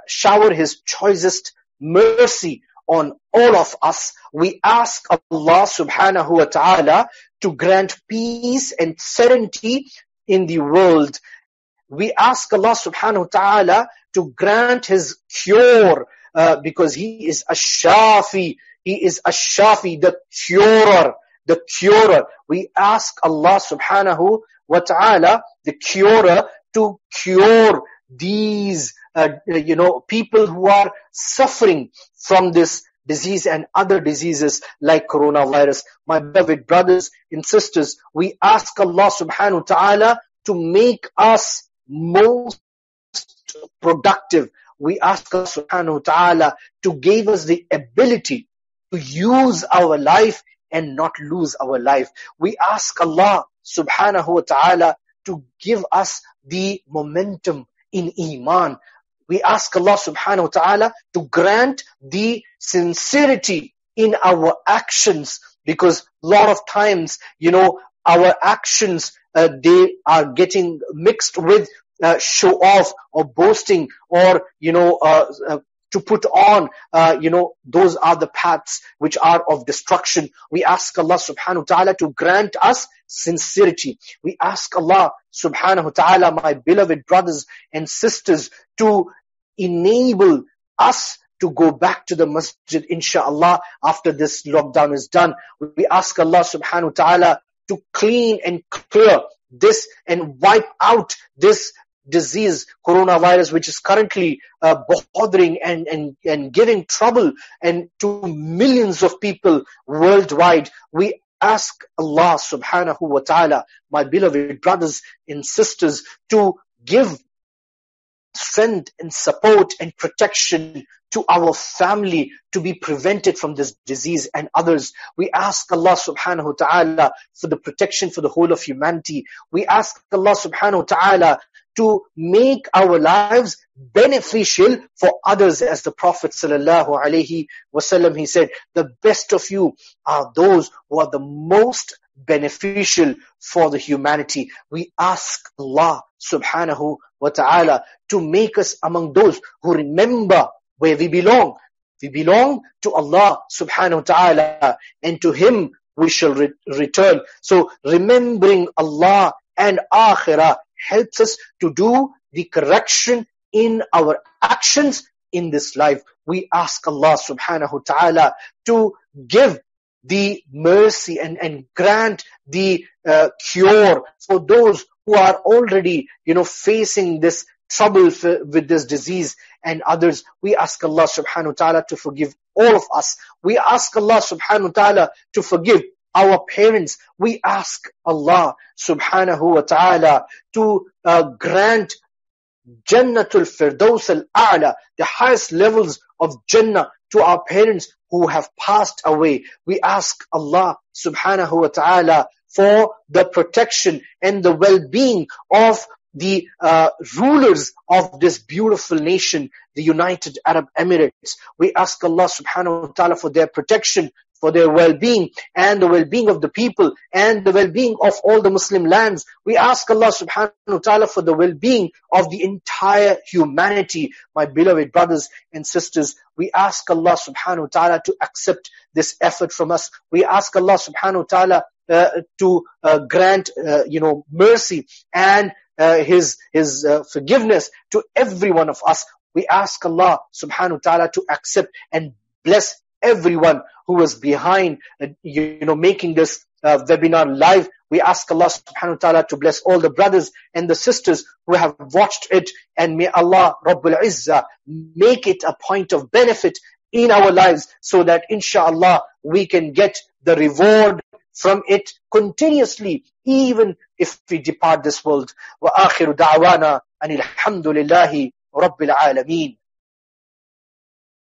shower His choicest mercy on all of us. We ask Allah subhanahu wa ta'ala to grant peace and serenity in the world. We ask Allah subhanahu wa ta'ala to grant His cure, because He is Ash-Shafi. He is Ash-Shafi, the curer, the curer. We ask Allah subhanahu wa ta'ala, the curer, to cure these people who are suffering from this disease and other diseases like coronavirus. My beloved brothers and sisters, we ask Allah subhanahu wa ta'ala to make us most productive. We ask Allah subhanahu wa ta'ala to give us the ability to use our life and not lose our life. We ask Allah subhanahu wa ta'ala to give us the momentum in Iman. We ask Allah subhanahu wa ta'ala to grant the sincerity in our actions, because a lot of times, our actions, they are getting mixed with show off or boasting or, to put on, those are the paths which are of destruction. We ask Allah subhanahu wa ta'ala to grant us sincerity. We ask Allah subhanahu wa ta'ala, my beloved brothers and sisters, to enable us to go back to the masjid, inshallah, after this lockdown is done. We ask Allah subhanahu wa ta'ala to clean and clear this and wipe out this disease, coronavirus, which is currently bothering and giving trouble and to millions of people worldwide. We ask Allah subhanahu wa ta'ala, my beloved brothers and sisters, to give strength and support and protection to our family to be prevented from this disease and others. We ask Allah subhanahu wa ta'ala for the protection for the whole of humanity. We ask Allah subhanahu wa ta'ala to make our lives beneficial for others. As the Prophet sallallahu alaihi wasallam, he said, the best of you are those who are the most beneficial for the humanity. We ask Allah subhanahu wa ta'ala to make us among those who remember where we belong. We belong to Allah subhanahu wa ta'ala, and to Him we shall return. So remembering Allah and Akhirah helps us to do the correction in our actions in this life. We ask Allah subhanahu wa ta'ala to give the mercy and grant the cure for those who are already, facing this trouble with this disease and others. We ask Allah subhanahu wa ta'ala to forgive all of us. We ask Allah subhanahu wa ta'ala to forgive our parents. We ask Allah subhanahu wa ta'ala to grant Jannatul Firdaus al-A'la, the highest levels of Jannah, to our parents who have passed away. We ask Allah subhanahu wa ta'ala for the protection and the well-being of the rulers of this beautiful nation, the United Arab Emirates. We ask Allah subhanahu wa ta'ala for their protection, for their well-being and the well-being of the people and the well-being of all the Muslim lands. We ask Allah subhanahu wa ta'ala for the well-being of the entire humanity. My beloved brothers and sisters, we ask Allah subhanahu wa ta'ala to accept this effort from us. We ask Allah subhanahu wa ta'ala to grant mercy and his forgiveness to every one of us. We ask Allah subhanahu wa ta'ala to accept and bless everyone who was behind making this webinar live. We ask Allah subhanahu wa ta'ala to bless all the brothers and the sisters who have watched it, and may Allah Rabbul Izzah make it a point of benefit in our lives, so that inshallah we can get the reward from it continuously, even if we depart this world. Wa akhiru da'wana anil hamdulillahi rabbil alameen.